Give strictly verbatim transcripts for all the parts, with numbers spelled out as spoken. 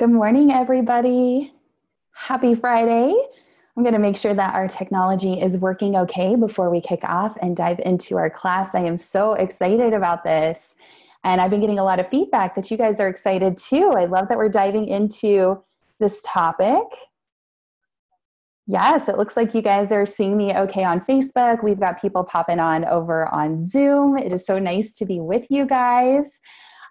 Good morning, everybody. Happy Friday. I'm going to make sure that our technology is working okay before we kick off and dive into our class. I am so excited about this. And I've been getting a lot of feedback that you guys are excited too. I love that we're diving into this topic. Yes, it looks like you guys are seeing me okay on Facebook. We've got people popping on over on Zoom. It is so nice to be with you guys.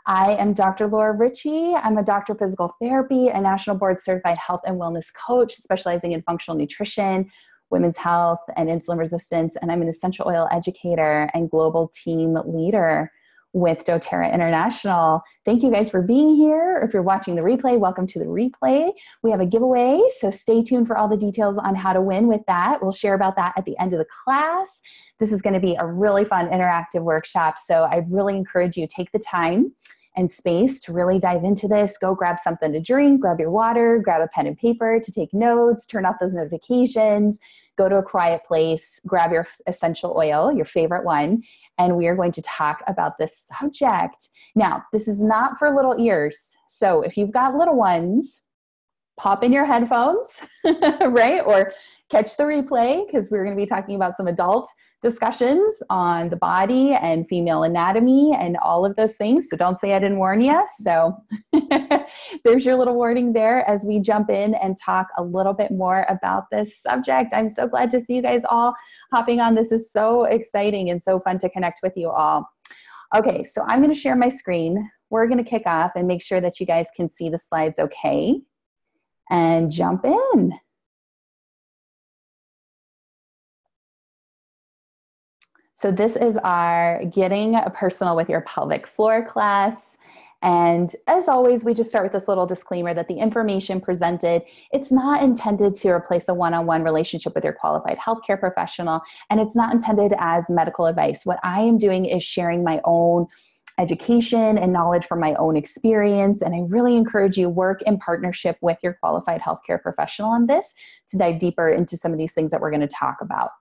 I am Doctor Laura Ricci. I'm a doctor of physical therapy, a national board certified health and wellness coach, specializing in functional nutrition, women's health, and insulin resistance. And I'm an essential oil educator and global team leader with doTERRA International. Thank you guys for being here. If you're watching the replay, welcome to the replay. We have a giveaway, so stay tuned for all the details on how to win with that. We'll share about that at the end of the class. This is going to be a really fun interactive workshop, so I really encourage you to take the time and space to really dive into this. Go grab something to drink, grab your water, grab a pen and paper to take notes, turn off those notifications, go to a quiet place, grab your essential oil, your favorite one, and we are going to talk about this subject. Now, this is not for little ears, so if you've got little ones, pop in your headphones, right? Or catch the replay, because we're going to be talking about some adult discussions on the body and female anatomy and all of those things. So don't say I didn't warn you. So there's your little warning there as we jump in and talk a little bit more about this subject. I'm so glad to see you guys all hopping on. This is so exciting and so fun to connect with you all. Okay, so I'm going to share my screen. We're going to kick off and make sure that you guys can see the slides okay and jump in. So this is our Getting Personal with Your Pelvic Floor class. And as always, we just start with this little disclaimer that the information presented, it's not intended to replace a one-on-one relationship with your qualified healthcare professional, and it's not intended as medical advice. What I am doing is sharing my own education and knowledge from my own experience. And I really encourage you to work in partnership with your qualified healthcare professional on this to dive deeper into some of these things that we're going to talk about.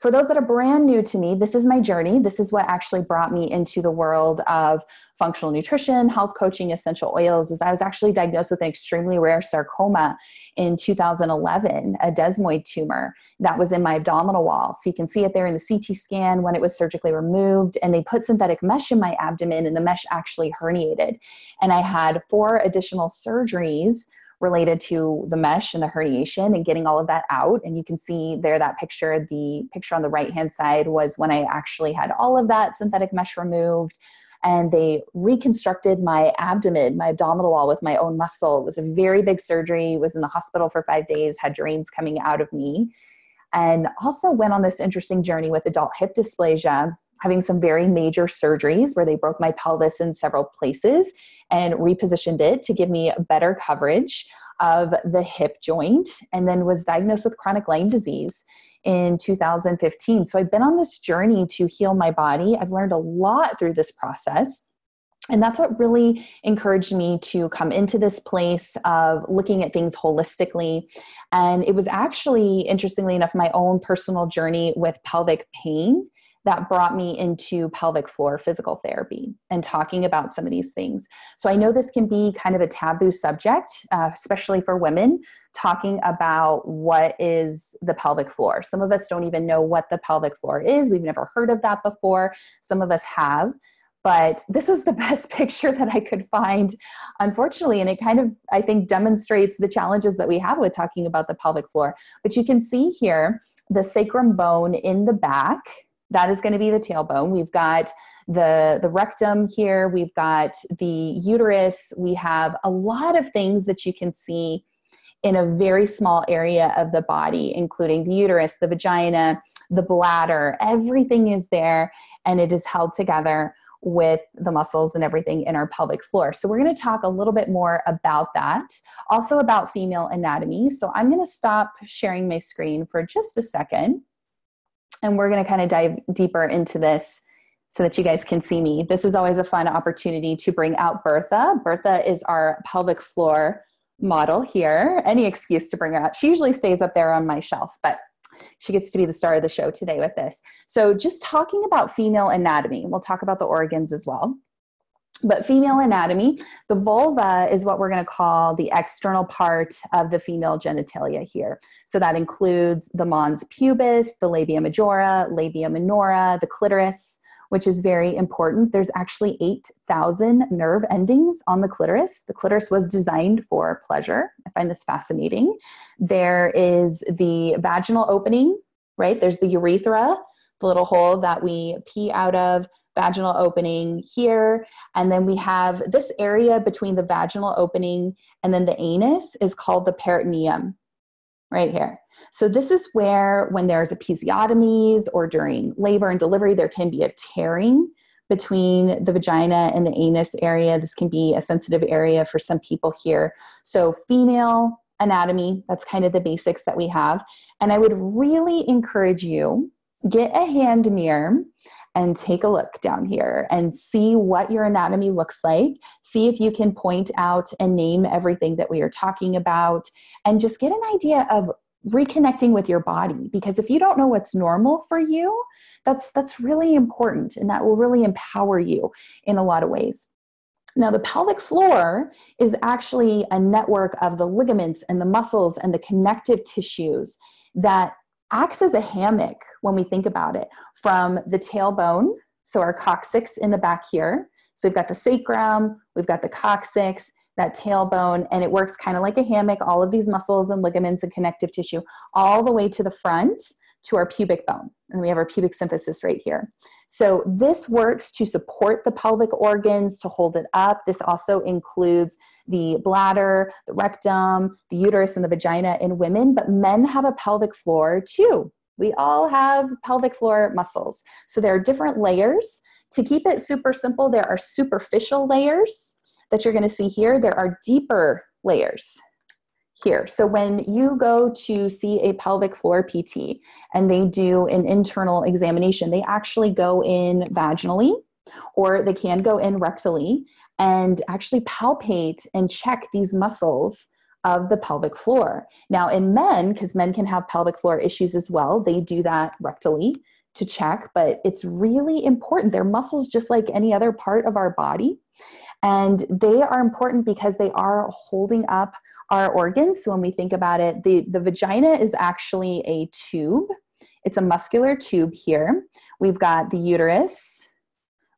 For those that are brand new to me, this is my journey. This is what actually brought me into the world of functional nutrition, health coaching, essential oils, is I was actually diagnosed with an extremely rare sarcoma in two thousand eleven, a desmoid tumor that was in my abdominal wall. So you can see it there in the C T scan when it was surgically removed, and they put synthetic mesh in my abdomen, and the mesh actually herniated. And I had four additional surgeries related to the mesh and the herniation and getting all of that out. And you can see there that picture, the picture on the right-hand side was when I actually had all of that synthetic mesh removed, and they reconstructed my abdomen, my abdominal wall with my own muscle. It was a very big surgery, was in the hospital for five days, had drains coming out of me, and also went on this interesting journey with adult hip dysplasia, having some very major surgeries where they broke my pelvis in several places and repositioned it to give me better coverage of the hip joint, and then was diagnosed with chronic Lyme disease in two thousand fifteen. So I've been on this journey to heal my body. I've learned a lot through this process. And that's what really encouraged me to come into this place of looking at things holistically. And it was actually, interestingly enough, my own personal journey with pelvic pain that brought me into pelvic floor physical therapy and talking about some of these things. So I know this can be kind of a taboo subject, uh, especially for women, talking about what is the pelvic floor. Some of us don't even know what the pelvic floor is. We've never heard of that before. Some of us have. But this was the best picture that I could find, unfortunately, and it kind of, I think, demonstrates the challenges that we have with talking about the pelvic floor. But you can see here the sacrum bone in the back. That is going to be the tailbone. We've got the, the rectum here. We've got the uterus. We have a lot of things that you can see in a very small area of the body, including the uterus, the vagina, the bladder. Everything is there, and it is held together with the muscles and everything in our pelvic floor. So we're going to talk a little bit more about that, also about female anatomy. So I'm going to stop sharing my screen for just a second. And we're going to kind of dive deeper into this so that you guys can see me. This is always a fun opportunity to bring out Bertha. Bertha is our pelvic floor model here. Any excuse to bring her out. She usually stays up there on my shelf, but she gets to be the star of the show today with this. So just talking about female anatomy, we'll talk about the organs as well. But female anatomy, the vulva is what we're going to call the external part of the female genitalia here. So that includes the mons pubis, the labia majora, labia minora, the clitoris, which is very important. There's actually eight thousand nerve endings on the clitoris. The clitoris was designed for pleasure. I find this fascinating. There is the vaginal opening, right? There's the urethra, the little hole that we pee out of. Vaginal opening here, and then we have this area between the vaginal opening and then the anus is called the peritoneum right here. So this is where when there's episiotomies or during labor and delivery, there can be a tearing between the vagina and the anus area. This can be a sensitive area for some people here. So female anatomy, that's kind of the basics that we have. And I would really encourage you, get a hand mirror and take a look down here and see what your anatomy looks like. See if you can point out and name everything that we are talking about and just get an idea of reconnecting with your body, because if you don't know what's normal for you, that's, that's really important, and that will really empower you in a lot of ways. Now, the pelvic floor is actually a network of the ligaments and the muscles and the connective tissues that acts as a hammock when we think about it, from the tailbone, so our coccyx in the back here. So we've got the sacrum, we've got the coccyx, that tailbone, and it works kind of like a hammock, all of these muscles and ligaments and connective tissue, all the way to the front to our pubic bone. And we have our pubic symphysis right here. So this works to support the pelvic organs, to hold it up. This also includes the bladder, the rectum, the uterus, and the vagina in women, but men have a pelvic floor too. We all have pelvic floor muscles. So there are different layers. To keep it super simple, there are superficial layers that you're gonna see here. There are deeper layers here. So when you go to see a pelvic floor P T and they do an internal examination, they actually go in vaginally or they can go in rectally and actually palpate and check these muscles of the pelvic floor. Now in men, because men can have pelvic floor issues as well, they do that rectally to check, but it's really important. They're muscles just like any other part of our body, and they are important because they are holding up our organs. So when we think about it, the, the vagina is actually a tube. It's a muscular tube here. We've got the uterus.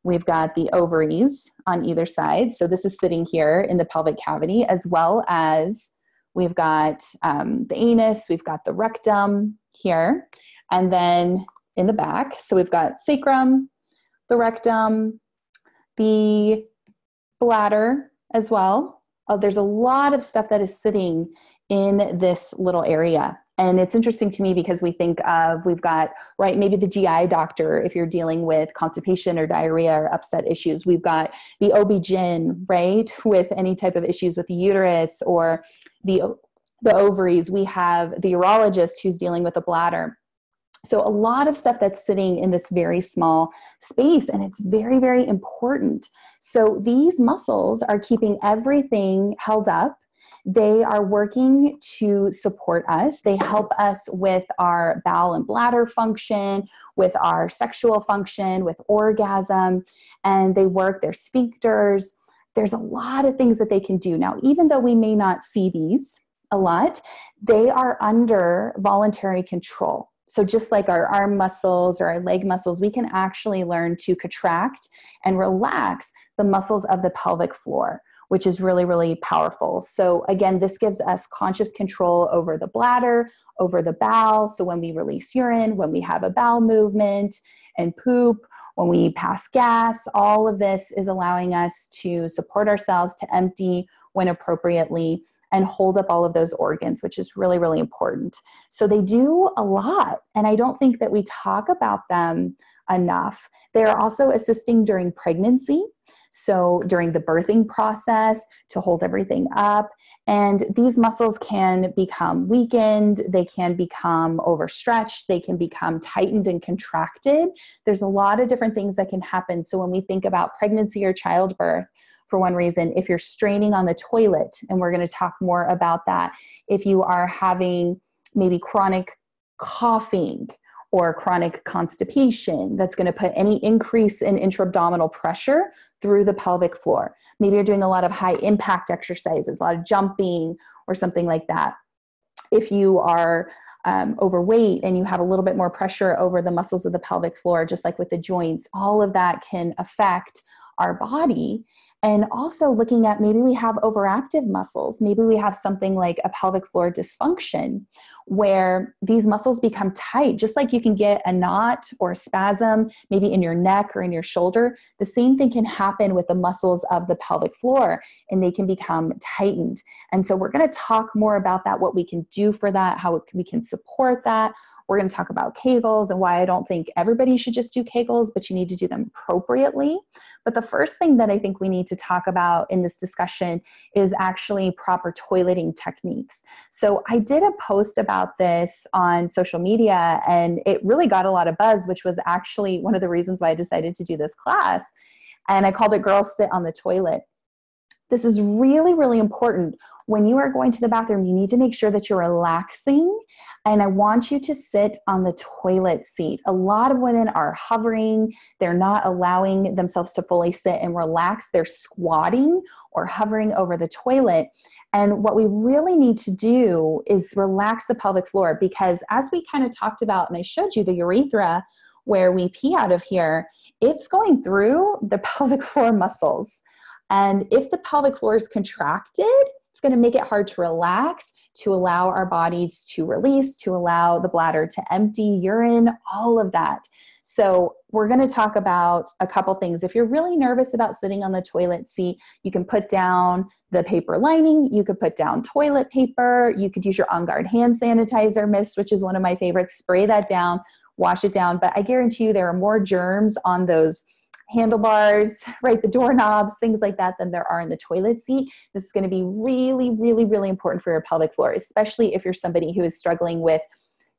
We've got the ovaries on either side. So this is sitting here in the pelvic cavity, as well as we've got um, the anus, we've got the rectum here, and then in the back. So we've got sacrum, the rectum, the bladder as well. Oh, there's a lot of stuff that is sitting in this little area. And it's interesting to me because we think of, we've got, right, maybe the G I doctor if you're dealing with constipation or diarrhea or upset issues. We've got the O B G Y N, right, with any type of issues with the uterus or the, the ovaries. We have the urologist who's dealing with the bladder. So a lot of stuff that's sitting in this very small space, and it's very, very important. So these muscles are keeping everything held up. They are working to support us. They help us with our bowel and bladder function, with our sexual function, with orgasm, and they work their sphincters. There's a lot of things that they can do. Now, even though we may not see these a lot, they are under voluntary control. So just like our arm muscles or our leg muscles, we can actually learn to contract and relax the muscles of the pelvic floor, which is really, really powerful. So again, this gives us conscious control over the bladder, over the bowel. So when we release urine, when we have a bowel movement and poop, when we pass gas, all of this is allowing us to support ourselves, to empty when appropriately, and hold up all of those organs, which is really, really important. So they do a lot, and I don't think that we talk about them enough. They're also assisting during pregnancy, so during the birthing process, to hold everything up. And these muscles can become weakened, they can become overstretched, they can become tightened and contracted. There's a lot of different things that can happen. So when we think about pregnancy or childbirth, for one reason, if you're straining on the toilet, and we're going to talk more about that, if you are having maybe chronic coughing or chronic constipation that's going to put any increase in intra-abdominal pressure through the pelvic floor. Maybe you're doing a lot of high impact exercises, a lot of jumping or something like that. If you are um, overweight and you have a little bit more pressure over the muscles of the pelvic floor, just like with the joints, all of that can affect our body. And also looking at maybe we have overactive muscles. Maybe we have something like a pelvic floor dysfunction where these muscles become tight, just like you can get a knot or a spasm, maybe in your neck or in your shoulder. The same thing can happen with the muscles of the pelvic floor and they can become tightened. And so we're going to talk more about that, what we can do for that, how we can support that. We're going to talk about Kegels and why I don't think everybody should just do Kegels, but you need to do them appropriately. But the first thing that I think we need to talk about in this discussion is actually proper toileting techniques. So I did a post about this on social media and it really got a lot of buzz, which was actually one of the reasons why I decided to do this class. And I called it Girls Sit on the Toilet. This is really, really important. When you are going to the bathroom, you need to make sure that you're relaxing, and I want you to sit on the toilet seat. A lot of women are hovering. They're not allowing themselves to fully sit and relax. They're squatting or hovering over the toilet. And what we really need to do is relax the pelvic floor, because as we kind of talked about, and I showed you the urethra where we pee out of here, it's going through the pelvic floor muscles. And if the pelvic floor is contracted, it's going to make it hard to relax, to allow our bodies to release, to allow the bladder to empty, urine, all of that. So we're going to talk about a couple things. If you're really nervous about sitting on the toilet seat, you can put down the paper lining, you could put down toilet paper, you could use your OnGuard hand sanitizer mist, which is one of my favorites. Spray that down, wash it down. But I guarantee you there are more germs on those handlebars, right, the doorknobs, things like that than there are in the toilet seat. This is going to be really, really, really important for your pelvic floor, especially if you're somebody who is struggling with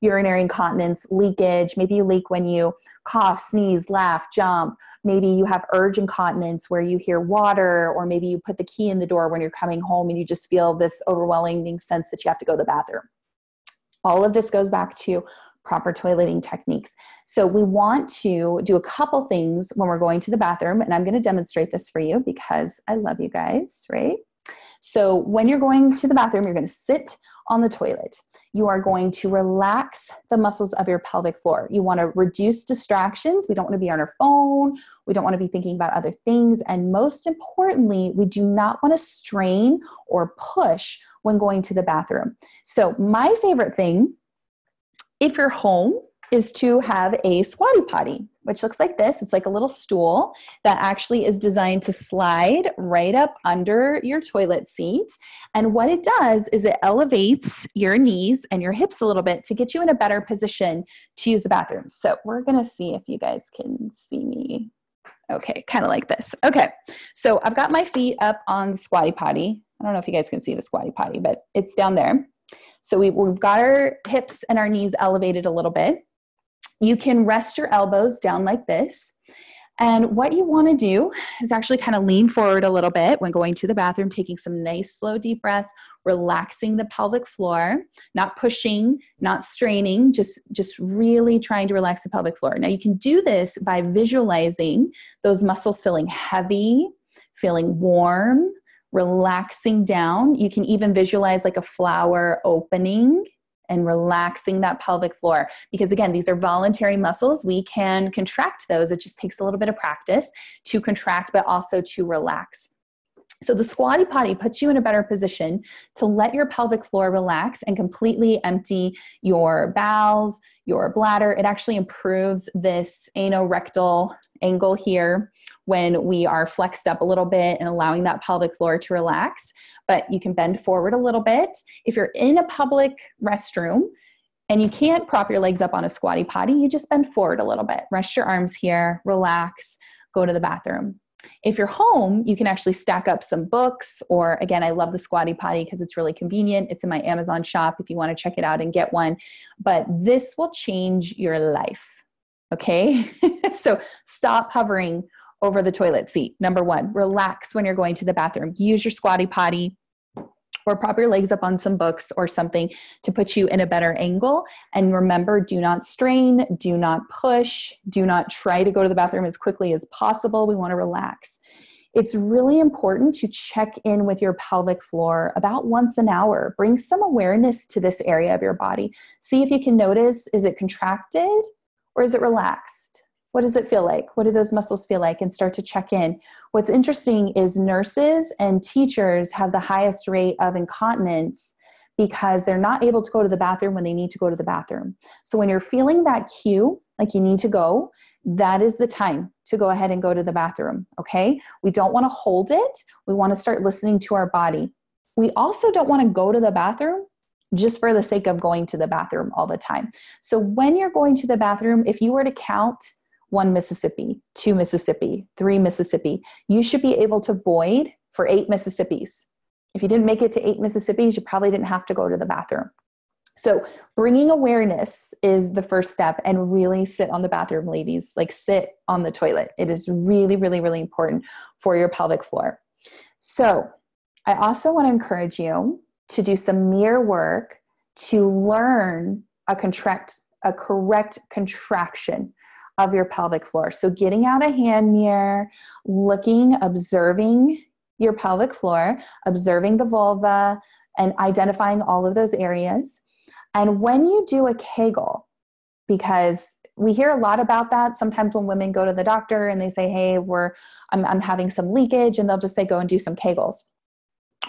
urinary incontinence, leakage. Maybe you leak when you cough, sneeze, laugh, jump. Maybe you have urge incontinence where you hear water, or maybe you put the key in the door when you're coming home and you just feel this overwhelming sense that you have to go to the bathroom. All of this goes back to proper toileting techniques. So we want to do a couple things when we're going to the bathroom, and I'm going to demonstrate this for you because I love you guys, right? So when you're going to the bathroom, you're going to sit on the toilet. You are going to relax the muscles of your pelvic floor. You want to reduce distractions. We don't want to be on our phone. We don't want to be thinking about other things. And most importantly, we do not want to strain or push when going to the bathroom. So my favorite thing, if you're home, is to have a squatty potty, which looks like this. It's like a little stool that actually is designed to slide right up under your toilet seat. And what it does is it elevates your knees and your hips a little bit to get you in a better position to use the bathroom. So we're gonna see if you guys can see me. Okay, kind of like this. Okay, so I've got my feet up on the squatty potty. I don't know if you guys can see the squatty potty, but it's down there. So we, we've got our hips and our knees elevated a little bit. You can rest your elbows down like this. And what you want to do is actually kind of lean forward a little bit when going to the bathroom, taking some nice, slow, deep breaths, relaxing the pelvic floor, not pushing, not straining, just, just really trying to relax the pelvic floor. Now, you can do this by visualizing those muscles feeling heavy, feeling warm, relaxing down. You can even visualize like a flower opening and relaxing that pelvic floor. Because again, these are voluntary muscles. We can contract those. It just takes a little bit of practice to contract, but also to relax. So the squatty potty puts you in a better position to let your pelvic floor relax and completely empty your bowels, your bladder. It actually improves this anorectal angle here when we are flexed up a little bit and allowing that pelvic floor to relax. But you can bend forward a little bit. If you're in a public restroom and you can't prop your legs up on a squatty potty, you just bend forward a little bit. Rest your arms here, relax, go to the bathroom. If you're home, you can actually stack up some books, or again, I love the squatty potty because it's really convenient. It's in my Amazon shop if you want to check it out and get one. But this will change your life, okay? So stop hovering over the toilet seat. Number one, relax when you're going to the bathroom. Use your squatty potty. or prop your legs up on some books or something to put you in a better angle. And remember, do not strain, do not push, do not try to go to the bathroom as quickly as possible. We want to relax. It's really important to check in with your pelvic floor about once an hour. Bring some awareness to this area of your body. See if you can notice, is it contracted or is it relaxed? What does it feel like? What do those muscles feel like? And start to check in. What's interesting is nurses and teachers have the highest rate of incontinence because they're not able to go to the bathroom when they need to go to the bathroom. So when you're feeling that cue, like you need to go, that is the time to go ahead and go to the bathroom, okay? We don't want to hold it. We want to start listening to our body. We also don't want to go to the bathroom just for the sake of going to the bathroom all the time. So when you're going to the bathroom, if you were to count one Mississippi, two Mississippi, three Mississippi, you should be able to void for eight Mississippis. If you didn't make it to eight Mississippis, you probably didn't have to go to the bathroom. So bringing awareness is the first step, and really sit on the bathroom, ladies, like sit on the toilet. It is really, really, really important for your pelvic floor. So I also want to encourage you to do some mirror work to learn a contract, a correct contraction of your pelvic floor. So getting out a hand mirror, looking, observing your pelvic floor, observing the vulva, and identifying all of those areas. And when you do a Kegel, because we hear a lot about that sometimes when women go to the doctor and they say, hey, we're, I'm, I'm having some leakage, and they'll just say, go and do some Kegels.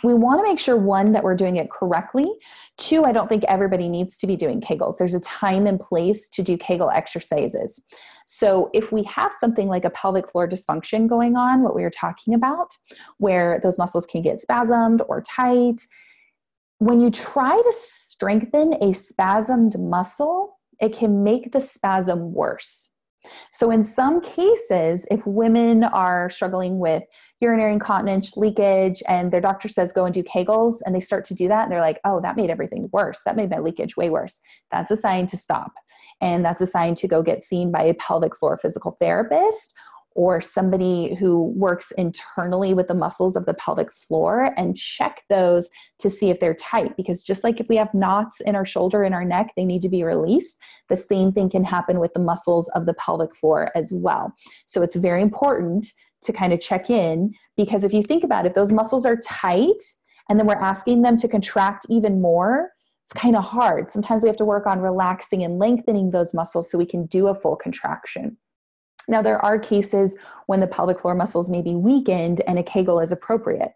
We want to make sure, one, that we're doing it correctly. Two, I don't think everybody needs to be doing Kegels. There's a time and place to do Kegel exercises. So if we have something like a pelvic floor dysfunction going on, what we were talking about, where those muscles can get spasmed or tight, when you try to strengthen a spasmed muscle, it can make the spasm worse. So in some cases, if women are struggling with urinary incontinence, leakage, and their doctor says, go and do Kegels, and they start to do that, and they're like, oh, that made everything worse. That made my leakage way worse. That's a sign to stop. And that's a sign to go get seen by a pelvic floor physical therapist or somebody who works internally with the muscles of the pelvic floor, and check those to see if they're tight. Because just like if we have knots in our shoulder and our neck, they need to be released, the same thing can happen with the muscles of the pelvic floor as well. So it's very important to kind of check in, because if you think about it, if those muscles are tight and then we're asking them to contract even more, it's kind of hard. Sometimes we have to work on relaxing and lengthening those muscles so we can do a full contraction. Now, there are cases when the pelvic floor muscles may be weakened and a Kegel is appropriate.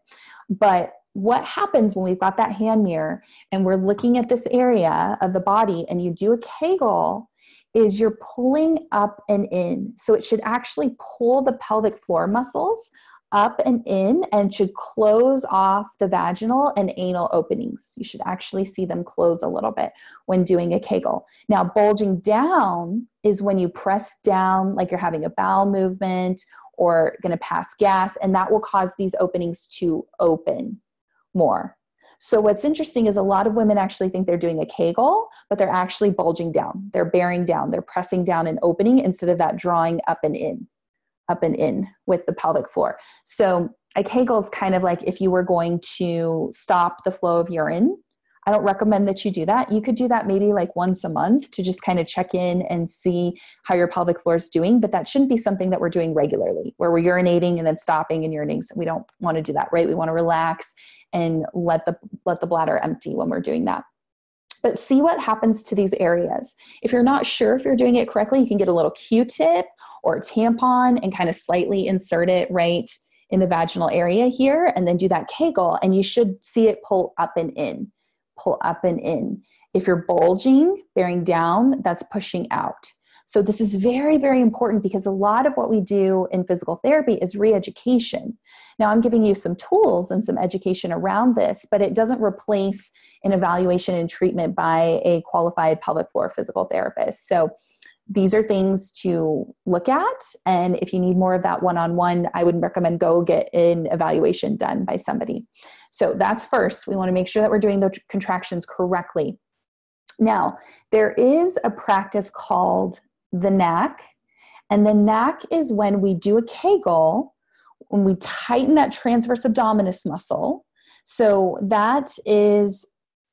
But what happens when we've got that hand mirror and we're looking at this area of the body and you do a Kegel is you're pulling up and in. So it should actually pull the pelvic floor muscles up and in, and should close off the vaginal and anal openings. You should actually see them close a little bit when doing a Kegel. Now, bulging down is when you press down like you're having a bowel movement or going to pass gas, and that will cause these openings to open more. So what's interesting is a lot of women actually think they're doing a Kegel, but they're actually bulging down. They're bearing down. They're pressing down and opening instead of that drawing up and in. up and in with the pelvic floor. So a Kegel is kind of like if you were going to stop the flow of urine. I don't recommend that you do that. You could do that maybe like once a month to just kind of check in and see how your pelvic floor is doing, but that shouldn't be something that we're doing regularly where we're urinating and then stopping and urinating. So we don't want to do that, right? We want to relax and let the, let the bladder empty when we're doing that. But see what happens to these areas. If you're not sure if you're doing it correctly, you can get a little Q-tip or a tampon and kind of slightly insert it right in the vaginal area here, and then do that Kegel, and you should see it pull up and in, pull up and in. If you're bulging, bearing down, that's pushing out. So this is very, very important, because a lot of what we do in physical therapy is re-education. Now, I'm giving you some tools and some education around this, but it doesn't replace an evaluation and treatment by a qualified pelvic floor physical therapist. So these are things to look at. And if you need more of that one-on-one, I would recommend go get an evaluation done by somebody. So that's first. We want to make sure that we're doing the contractions correctly. Now, there is a practice called the knack, and the knack is when we do a Kegel, when we tighten that transverse abdominis muscle So that is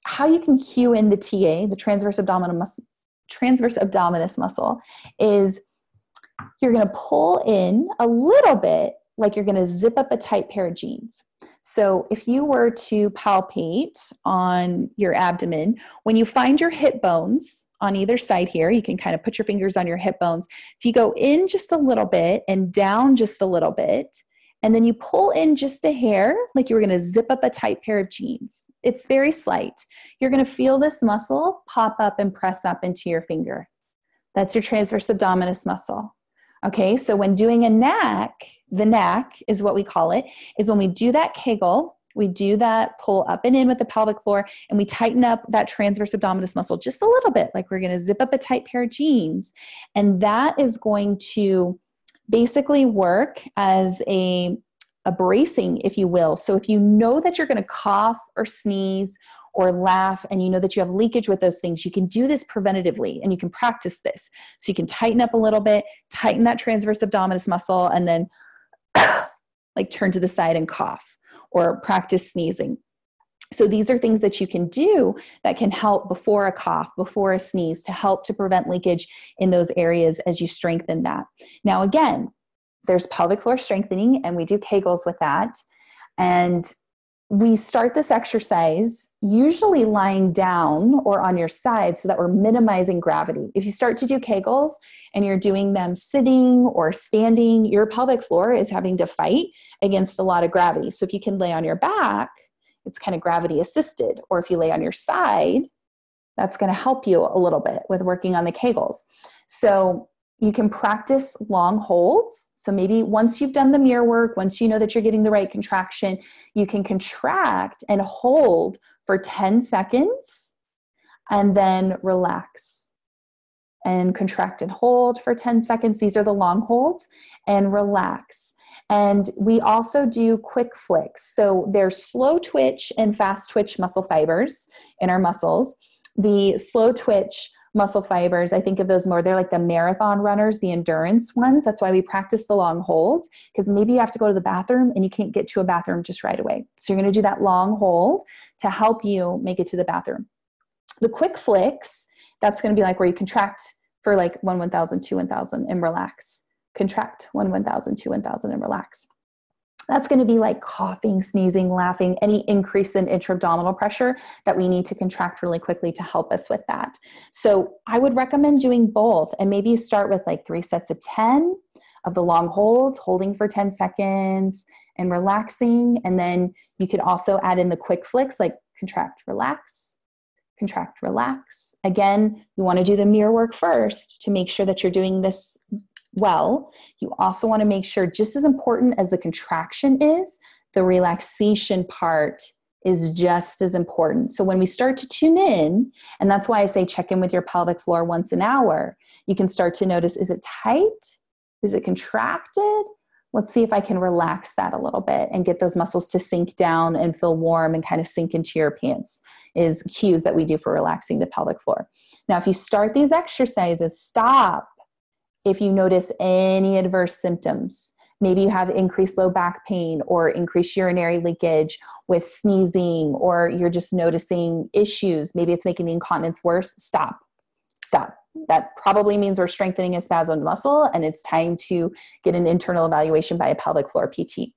how you can cue in the T A, the transverse abdominal muscle, transverse abdominis muscle, is you're going to pull in a little bit like you're going to zip up a tight pair of jeans. So if you were to palpate on your abdomen, when you find your hip bones on either side here, you can kind of put your fingers on your hip bones. If you go in just a little bit and down just a little bit, and then you pull in just a hair, like you were gonna zip up a tight pair of jeans. It's very slight. You're gonna feel this muscle pop up and press up into your finger. That's your transverse abdominis muscle. Okay, so when doing a knack, the knack is what we call it, is when we do that Kegel, we do that pull up and in with the pelvic floor, and we tighten up that transverse abdominis muscle just a little bit, like we're gonna zip up a tight pair of jeans. And that is going to basically work as a, a bracing, if you will. So if you know that you're going to cough or sneeze or laugh, and you know that you have leakage with those things, you can do this preventatively and you can practice this. So you can tighten up a little bit, tighten that transverse abdominis muscle, and then like turn to the side and cough, or practice sneezing. So these are things that you can do that can help before a cough, before a sneeze, to help to prevent leakage in those areas as you strengthen that. Now, again, there's pelvic floor strengthening, and we do Kegels with that. And we start this exercise usually lying down or on your side so that we're minimizing gravity. If you start to do Kegels and you're doing them sitting or standing, your pelvic floor is having to fight against a lot of gravity. So if you can lay on your back, it's kind of gravity assisted, or if you lay on your side, that's going to help you a little bit with working on the Kegels. So you can practice long holds. So maybe once you've done the mirror work, once you know that you're getting the right contraction, you can contract and hold for ten seconds and then relax, and contract and hold for ten seconds. These are the long holds, and relax. And we also do quick flicks. So there's slow twitch and fast twitch muscle fibers in our muscles. The slow twitch muscle fibers, I think of those more, they're like the marathon runners, the endurance ones. That's why we practice the long holds, because maybe you have to go to the bathroom and you can't get to a bathroom just right away. So you're going to do that long hold to help you make it to the bathroom. The quick flicks, that's going to be like where you contract for like one, one thousand, two, one thousand, and relax. Contract one, one thousand, two, one thousand, and relax. That's going to be like coughing, sneezing, laughing, any increase in intra-abdominal pressure that we need to contract really quickly to help us with that. So I would recommend doing both. And maybe you start with like three sets of ten of the long holds, holding for ten seconds and relaxing. And then you could also add in the quick flicks, like contract, relax, contract, relax. Again, you want to do the mirror work first to make sure that you're doing this well. You also want to make sure, just as important as the contraction is, the relaxation part is just as important. So when we start to tune in, and that's why I say check in with your pelvic floor once an hour, you can start to notice, is it tight? Is it contracted? Let's see if I can relax that a little bit and get those muscles to sink down and feel warm and kind of sink into your pants, is cues that we do for relaxing the pelvic floor. Now, if you start these exercises, stop if you notice any adverse symptoms. Maybe you have increased low back pain or increased urinary leakage with sneezing, or you're just noticing issues. Maybe it's making the incontinence worse. Stop. Stop. That probably means we're strengthening a spasmed muscle, and it's time to get an internal evaluation by a pelvic floor P T.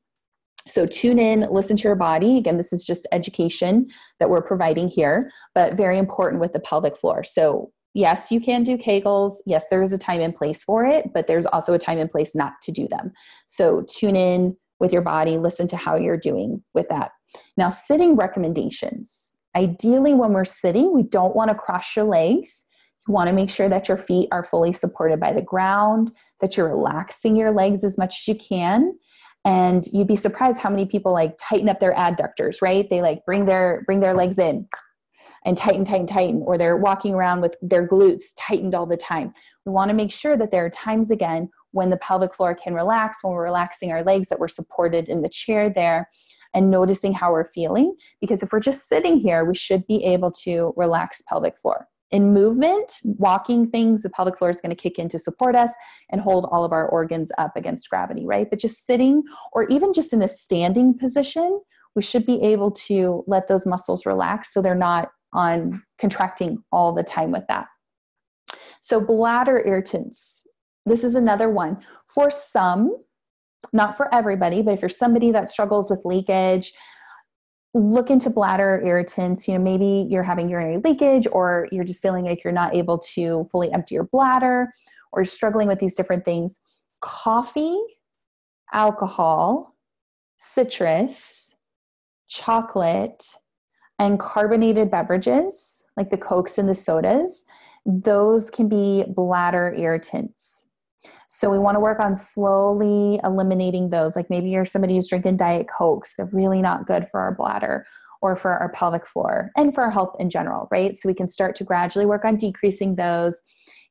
So tune in, listen to your body. Again, this is just education that we're providing here, but very important with the pelvic floor. So yes, you can do Kegels. Yes, there is a time and place for it, but there's also a time and place not to do them. So tune in with your body, listen to how you're doing with that. Now, sitting recommendations. Ideally, when we're sitting, we don't want to cross your legs. You want to make sure that your feet are fully supported by the ground, that you're relaxing your legs as much as you can. And you'd be surprised how many people like tighten up their adductors, right? They like bring their, bring their legs in and tighten, tighten, tighten, or they're walking around with their glutes tightened all the time. We want to make sure that there are times, again, when the pelvic floor can relax, when we're relaxing our legs, that we're supported in the chair there and noticing how we're feeling. Because if we're just sitting here, we should be able to relax pelvic floor. In movement, walking things, the pelvic floor is going to kick in to support us and hold all of our organs up against gravity, right? But just sitting, or even just in a standing position, we should be able to let those muscles relax so they're not on contracting all the time with that. So bladder irritants, this is another one. For some, not for everybody, but if you're somebody that struggles with leakage, look into bladder irritants. You know, maybe you're having urinary leakage, or you're just feeling like you're not able to fully empty your bladder, or you're struggling with these different things. Coffee, alcohol, citrus, chocolate, and carbonated beverages like the Cokes and the sodas, those can be bladder irritants. So we want to work on slowly eliminating those. Like maybe you're somebody who's drinking Diet Cokes. They're really not good for our bladder or for our pelvic floor and for our health in general, right? So we can start to gradually work on decreasing those.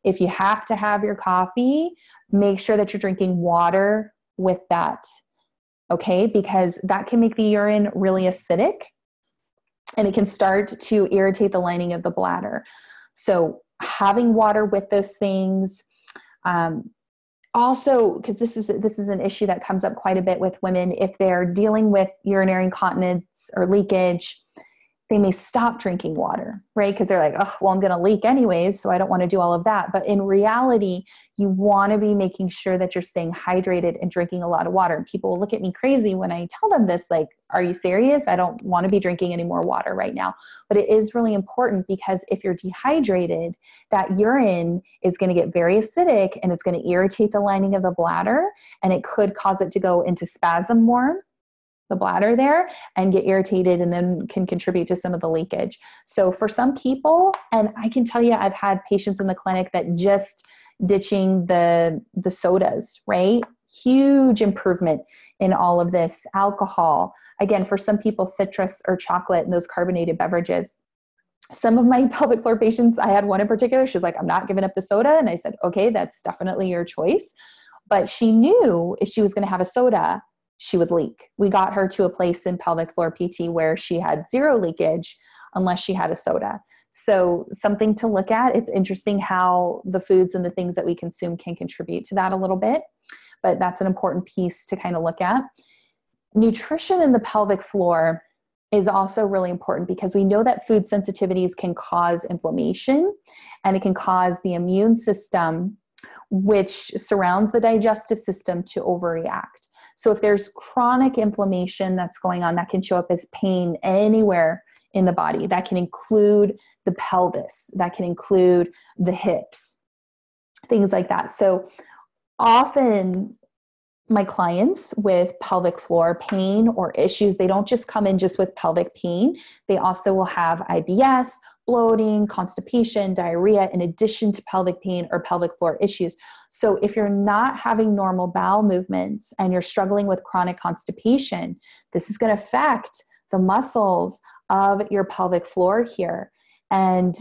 If you have to have your coffee, make sure that you're drinking water with that, okay? Because that can make the urine really acidic, and it can start to irritate the lining of the bladder. So having water with those things. Um, also, because this is, this is an issue that comes up quite a bit with women, if they're dealing with urinary incontinence or leakage, they may stop drinking water, right? Because they're like, oh, well, I'm going to leak anyways, so I don't want to do all of that. But in reality, you want to be making sure that you're staying hydrated and drinking a lot of water. And people will look at me crazy when I tell them this, like, are you serious? I don't want to be drinking any more water right now. But it is really important, because if you're dehydrated, that urine is going to get very acidic, and it's going to irritate the lining of the bladder, and it could cause it to go into spasm more, the bladder there, and get irritated, and then can contribute to some of the leakage. So for some people, and I can tell you, I've had patients in the clinic that just ditching the, the sodas, right? Huge improvement in all of this. Alcohol, again, for some people, citrus or chocolate and those carbonated beverages. Some of my pelvic floor patients, I had one in particular, she's like, I'm not giving up the soda. And I said, okay, that's definitely your choice. But she knew if she was going to have a soda, she would leak. We got her to a place in pelvic floor P T where she had zero leakage unless she had a soda. So something to look at. It's interesting how the foods and the things that we consume can contribute to that a little bit, but that's an important piece to kind of look at. Nutrition in the pelvic floor is also really important, because we know that food sensitivities can cause inflammation, and it can cause the immune system, which surrounds the digestive system, to overreact. So if there's chronic inflammation that's going on, that can show up as pain anywhere in the body. That can include the pelvis, that can include the hips, things like that. So often my clients with pelvic floor pain or issues, they don't just come in just with pelvic pain. They also will have I B S, bloating, constipation, diarrhea, in addition to pelvic pain or pelvic floor issues. So if you're not having normal bowel movements and you're struggling with chronic constipation, this is going to affect the muscles of your pelvic floor here. And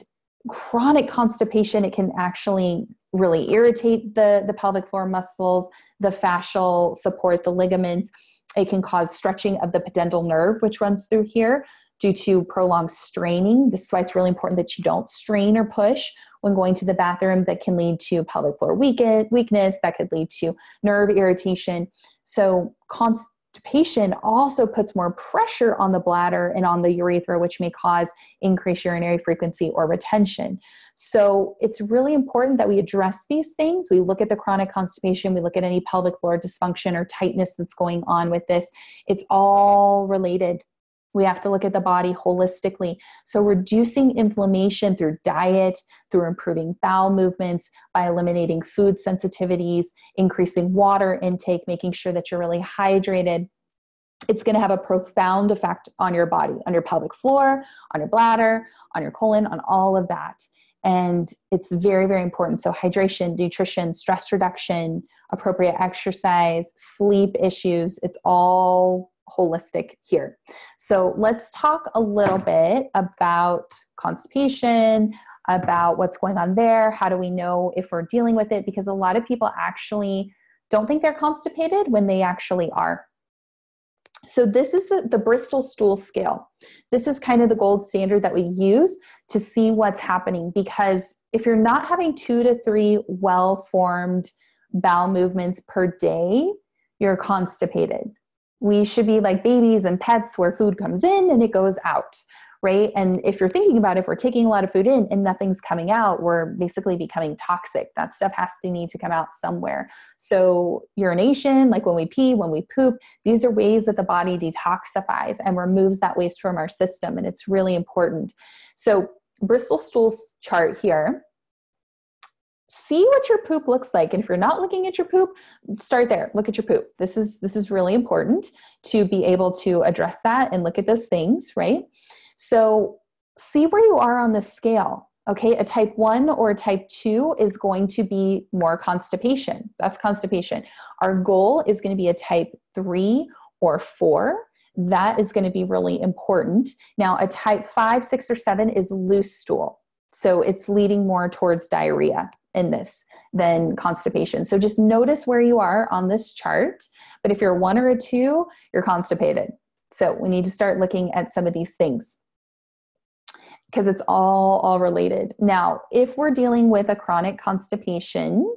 chronic constipation, it can actually really irritate the, the pelvic floor muscles, the fascial support, the ligaments. It can cause stretching of the pudendal nerve, which runs through here, due to prolonged straining. This is why it's really important that you don't strain or push when going to the bathroom. That can lead to pelvic floor weakness, that could lead to nerve irritation. So constipation also puts more pressure on the bladder and on the urethra, which may cause increased urinary frequency or retention. So it's really important that we address these things. We look at the chronic constipation, we look at any pelvic floor dysfunction or tightness that's going on with this. It's all related. We have to look at the body holistically. So reducing inflammation through diet, through improving bowel movements, by eliminating food sensitivities, increasing water intake, making sure that you're really hydrated, it's going to have a profound effect on your body, on your pelvic floor, on your bladder, on your colon, on all of that. And it's very, very important. So hydration, nutrition, stress reduction, appropriate exercise, sleep issues, it's all holistic here. So let's talk a little bit about constipation, about what's going on there. How do we know if we're dealing with it? Because a lot of people actually don't think they're constipated when they actually are. So this is the, the Bristol stool scale. This is kind of the gold standard that we use to see what's happening, because if you're not having two to three well-formed bowel movements per day, you're constipated. We should be like babies and pets where food comes in and it goes out, right? And if you're thinking about it, if we're taking a lot of food in and nothing's coming out, we're basically becoming toxic. That stuff has to need to come out somewhere. So urination, like when we pee, when we poop, these are ways that the body detoxifies and removes that waste from our system. And it's really important. So Bristol Stool's chart here, see what your poop looks like. And if you're not looking at your poop, start there, look at your poop. This is, this is really important to be able to address that and look at those things, right? So see where you are on the scale. Okay. A type one or a type two is going to be more constipation. That's constipation. Our goal is going to be a type three or four. That is going to be really important. Now a type five, six, or seven is loose stool. So it's leading more towards diarrhea in this than constipation. So just notice where you are on this chart. But if you're a one or a two, you're constipated. So we need to start looking at some of these things because it's all, all related. Now, if we're dealing with a chronic constipation,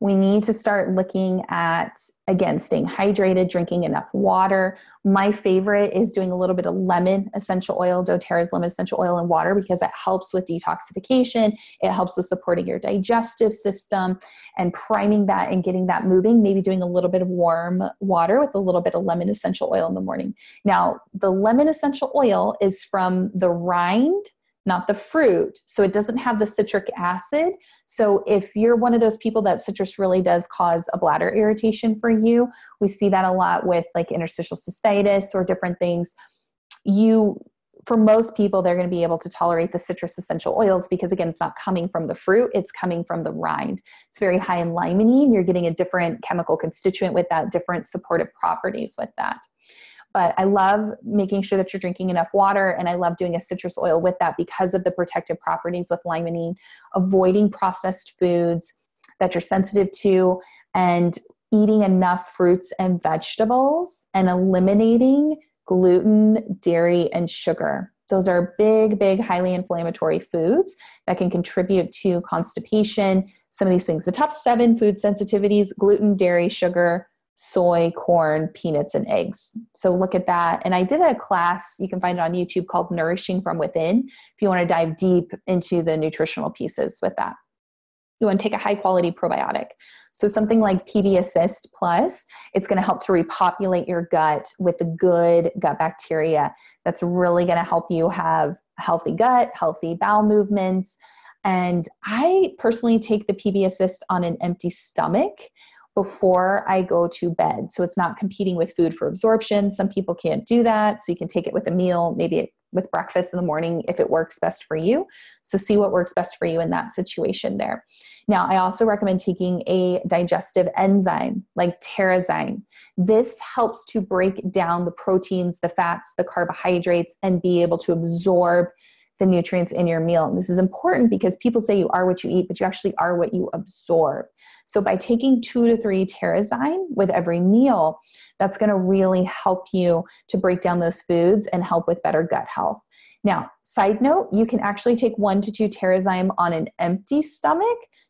we need to start looking at, again, staying hydrated, drinking enough water. My favorite is doing a little bit of lemon essential oil, doTERRA's lemon essential oil and water, because that helps with detoxification. It helps with supporting your digestive system and priming that and getting that moving, maybe doing a little bit of warm water with a little bit of lemon essential oil in the morning. Now, the lemon essential oil is from the rind, not the fruit. So it doesn't have the citric acid. So if you're one of those people that citrus really does cause a bladder irritation for you, we see that a lot with like interstitial cystitis or different things. You, for most people, they're going to be able to tolerate the citrus essential oils because again, it's not coming from the fruit. It's coming from the rind. It's very high in limonene. You're getting a different chemical constituent with that, different supportive properties with that. But I love making sure that you're drinking enough water, and I love doing a citrus oil with that because of the protective properties with limonene, avoiding processed foods that you're sensitive to, and eating enough fruits and vegetables, and eliminating gluten, dairy, and sugar. Those are big, big, highly inflammatory foods that can contribute to constipation, some of these things. The top seven food sensitivities: gluten, dairy, sugar, soy, corn, peanuts, and eggs. So look at that. And I did a class, you can find it on YouTube, called Nourishing From Within, if you want to dive deep into the nutritional pieces with that. You want to take a high quality probiotic. So something like P B Assist Plus, it's going to help to repopulate your gut with the good gut bacteria. That's really going to help you have healthy gut, healthy bowel movements. And I personally take the P B Assist on an empty stomach before I go to bed. So it's not competing with food for absorption. Some people can't do that. So you can take it with a meal, maybe with breakfast in the morning if it works best for you. So see what works best for you in that situation there. Now, I also recommend taking a digestive enzyme like Terrazyme. This helps to break down the proteins, the fats, the carbohydrates, and be able to absorb the nutrients in your meal. And this is important because people say you are what you eat, but you actually are what you absorb. So by taking two to three Terrazyme with every meal, that's going to really help you to break down those foods and help with better gut health. Now, side note, you can actually take one to two Terrazyme on an empty stomach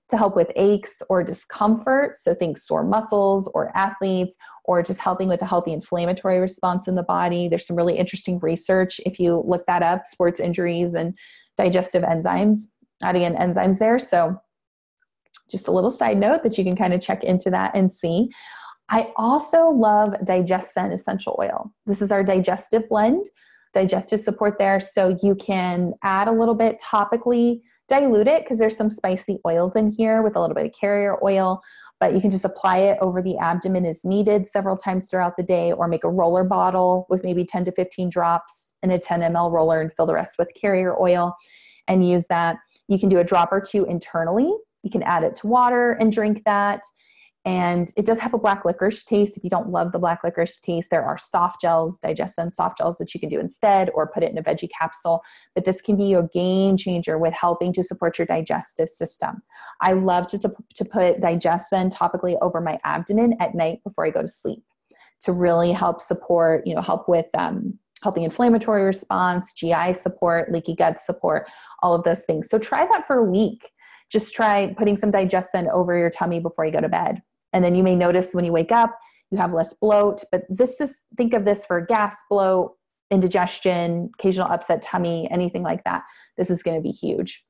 to help with aches or discomfort. So think sore muscles or athletes, or just helping with a healthy inflammatory response in the body. There's some really interesting research. If you look that up, sports injuries and digestive enzymes, adding in enzymes there. So just a little side note that you can kind of check into that and see. I also love DigestZen essential oil. This is our digestive blend, digestive support there. So you can add a little bit topically, dilute it because there's some spicy oils in here with a little bit of carrier oil, but you can just apply it over the abdomen as needed several times throughout the day, or make a roller bottle with maybe ten to fifteen drops in a ten milliliter roller and fill the rest with carrier oil and use that. You can do a drop or two internally. You can add it to water and drink that. And it does have a black licorice taste. If you don't love the black licorice taste, there are soft gels, DigestZen soft gels that you can do instead, or put it in a veggie capsule. But this can be your game changer with helping to support your digestive system. I love to, to put DigestZen topically over my abdomen at night before I go to sleep to really help support, you know, help with um, healthy inflammatory response, G I support, leaky gut support, all of those things. So try that for a week. Just try putting some DigestZen over your tummy before you go to bed. And then you may notice when you wake up, you have less bloat. But this is, think of this for gas, bloat, indigestion, occasional upset tummy, anything like that. This is going to be huge.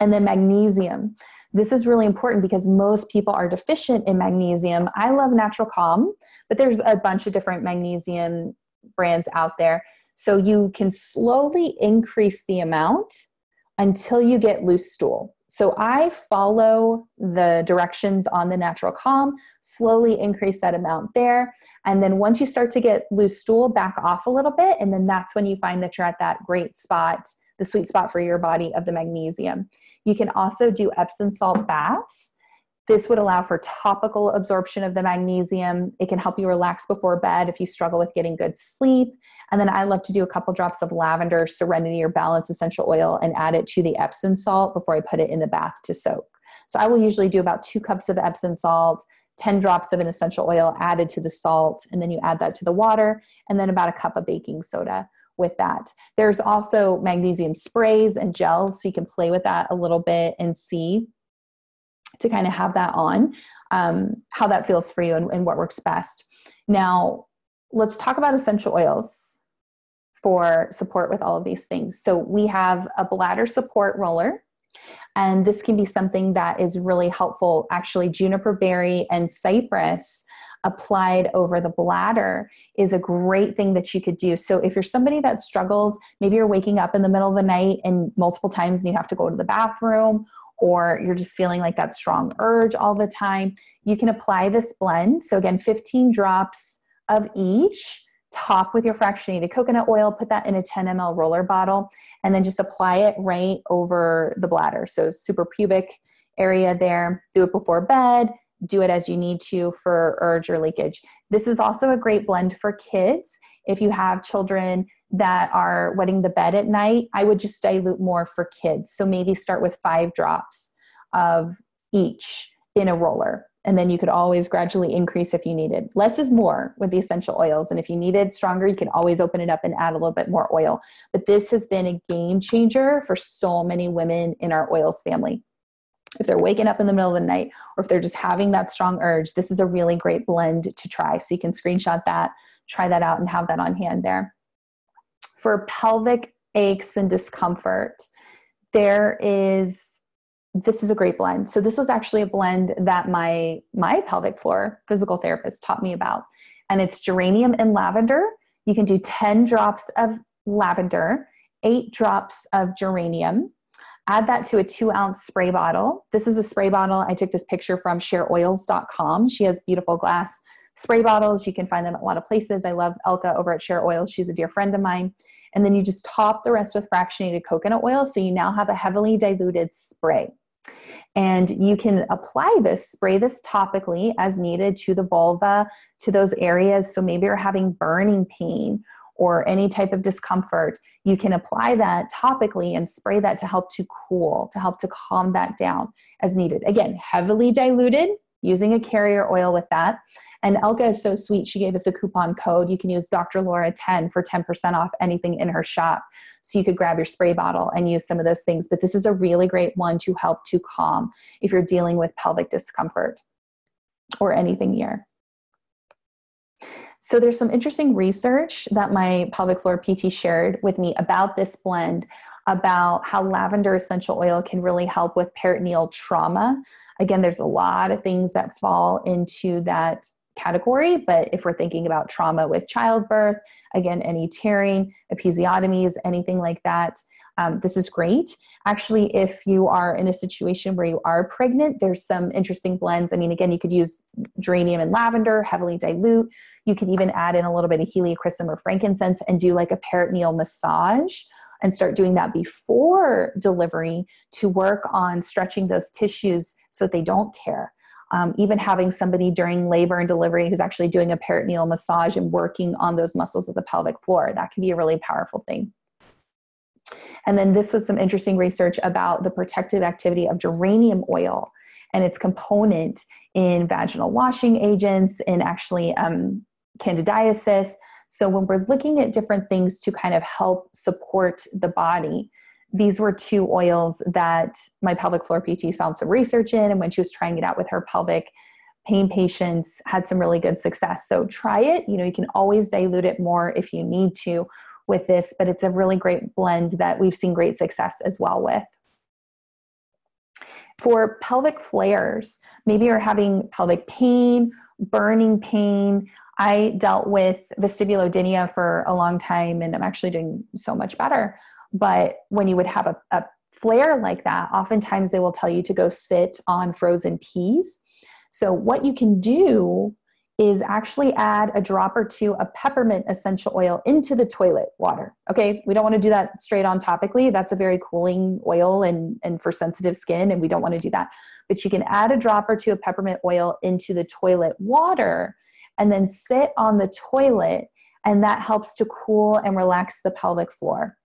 And then magnesium. This is really important because most people are deficient in magnesium. I love Natural Calm, but there's a bunch of different magnesium brands out there. So you can slowly increase the amount until you get loose stool. So I follow the directions on the Natural Calm, slowly increase that amount there. And then once you start to get loose stool, back off a little bit. And then that's when you find that you're at that great spot, the sweet spot for your body of the magnesium. You can also do Epsom salt baths. This would allow for topical absorption of the magnesium. It can help you relax before bed if you struggle with getting good sleep. And then I love to do a couple drops of lavender, serenity, or balance essential oil and add it to the Epsom salt before I put it in the bath to soak. So I will usually do about two cups of Epsom salt, ten drops of an essential oil added to the salt, and then you add that to the water, and then about a cup of baking soda with that. There's also magnesium sprays and gels, so you can play with that a little bit and see to kind of have that on, um, how that feels for you and, and what works best. Now, let's talk about essential oils for support with all of these things. So we have a bladder support roller, and this can be something that is really helpful. Actually, juniper berry and cypress applied over the bladder is a great thing that you could do. So if you're somebody that struggles, maybe you're waking up in the middle of the night and multiple times and you have to go to the bathroom, or you're just feeling like that strong urge all the time, you can apply this blend. So again, fifteen drops of each, top with your fractionated coconut oil, put that in a ten milliliter roller bottle, and then just apply it right over the bladder. So suprapubic area there, do it before bed, do it as you need to for urge or leakage. This is also a great blend for kids. If you have children that are wetting the bed at night, I would just dilute more for kids. So maybe start with five drops of each in a roller. And then you could always gradually increase if you needed. Less is more with the essential oils. And if you needed stronger, you can always open it up and add a little bit more oil. But this has been a game changer for so many women in our oils family. If they're waking up in the middle of the night, or if they're just having that strong urge, this is a really great blend to try. So you can screenshot that, try that out, and have that on hand there. For pelvic aches and discomfort, there is, this is a great blend. So this was actually a blend that my, my pelvic floor physical therapist taught me about. And it's geranium and lavender. You can do ten drops of lavender, eight drops of geranium. Add that to a two ounce spray bottle. This is a spray bottle. I took this picture from share oils dot com. She has beautiful glass spray bottles. You can find them at a lot of places. I love Elka over at Share Oils. She's a dear friend of mine. And then you just top the rest with fractionated coconut oil. So you now have a heavily diluted spray. And you can apply this, spray this topically as needed to the vulva, to those areas. So maybe you're having burning pain or any type of discomfort. You can apply that topically and spray that to help to cool, to help to calm that down as needed. Again, heavily diluted, using a carrier oil with that. And Elka is so sweet. She gave us a coupon code. You can use Doctor Laura ten for ten percent off anything in her shop. So you could grab your spray bottle and use some of those things. But this is a really great one to help to calm if you're dealing with pelvic discomfort or anything here. So there's some interesting research that my pelvic floor P T shared with me about this blend, about how lavender essential oil can really help with peritoneal trauma. Again, there's a lot of things that fall into that category, but if we're thinking about trauma with childbirth, again, any tearing, episiotomies, anything like that, um, this is great. Actually, if you are in a situation where you are pregnant, there's some interesting blends. I mean, again, you could use geranium and lavender, heavily dilute. You could even add in a little bit of helichrysum or frankincense and do like a peritoneal massage, and start doing that before delivery to work on stretching those tissues so that they don't tear. Um, even having somebody during labor and delivery who's actually doing a peritoneal massage and working on those muscles of the pelvic floor, that can be a really powerful thing. And then this was some interesting research about the protective activity of geranium oil and its component in vaginal washing agents and actually um, candidiasis. So when we're looking at different things to kind of help support the body, these were two oils that my pelvic floor P T found some research in. And when she was trying it out with her pelvic pain patients had some really good success. So try it. You know, you can always dilute it more if you need to with this, but it's a really great blend that we've seen great success as well with. For pelvic flares, maybe you're having pelvic pain, burning pain. I dealt with vestibulodynia for a long time, and I'm actually doing so much better. But when you would have a, a flare like that, oftentimes they will tell you to go sit on frozen peas. So what you can do is actually add a drop or two of peppermint essential oil into the toilet water. Okay, we don't want to do that straight on topically. That's a very cooling oil and, and for sensitive skin, and we don't want to do that. But you can add a drop or two of peppermint oil into the toilet water and then sit on the toilet, and that helps to cool and relax the pelvic floor.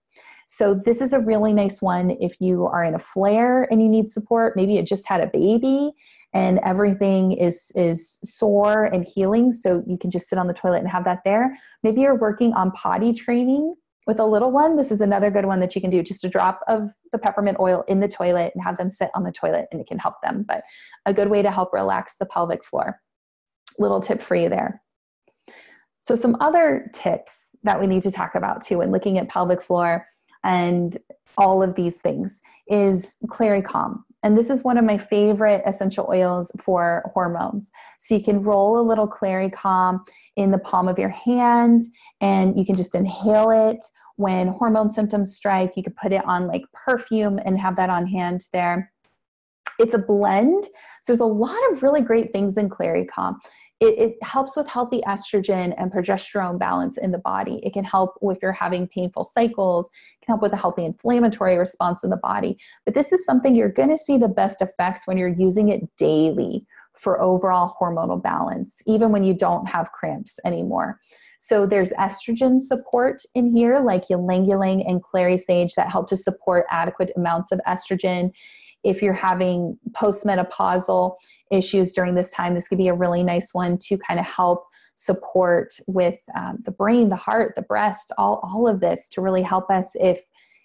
So this is a really nice one if you are in a flare and you need support. Maybe you just had a baby and everything is, is sore and healing, so you can just sit on the toilet and have that there. Maybe you're working on potty training with a little one. This is another good one that you can do, just a drop of the peppermint oil in the toilet and have them sit on the toilet, and it can help them. But a good way to help relax the pelvic floor. Little tip for you there. So some other tips that we need to talk about too when looking at pelvic floor and all of these things is Clary Calm. And this is one of my favorite essential oils for hormones. So you can roll a little Clary Calm in the palm of your hand, and you can just inhale it. When hormone symptoms strike, you can put it on like perfume and have that on hand there. It's a blend. So there's a lot of really great things in Clary Calm. It, it helps with healthy estrogen and progesterone balance in the body. It can help if you're having painful cycles. It can help with a healthy inflammatory response in the body. But this is something you're going to see the best effects when you're using it daily for overall hormonal balance, even when you don't have cramps anymore. So there's estrogen support in here, like ylang-ylang and clary sage, that help to support adequate amounts of estrogen. If you're having postmenopausal issues during this time, this could be a really nice one to kind of help support with um, the brain, the heart, the breast, all, all of this to really help us if,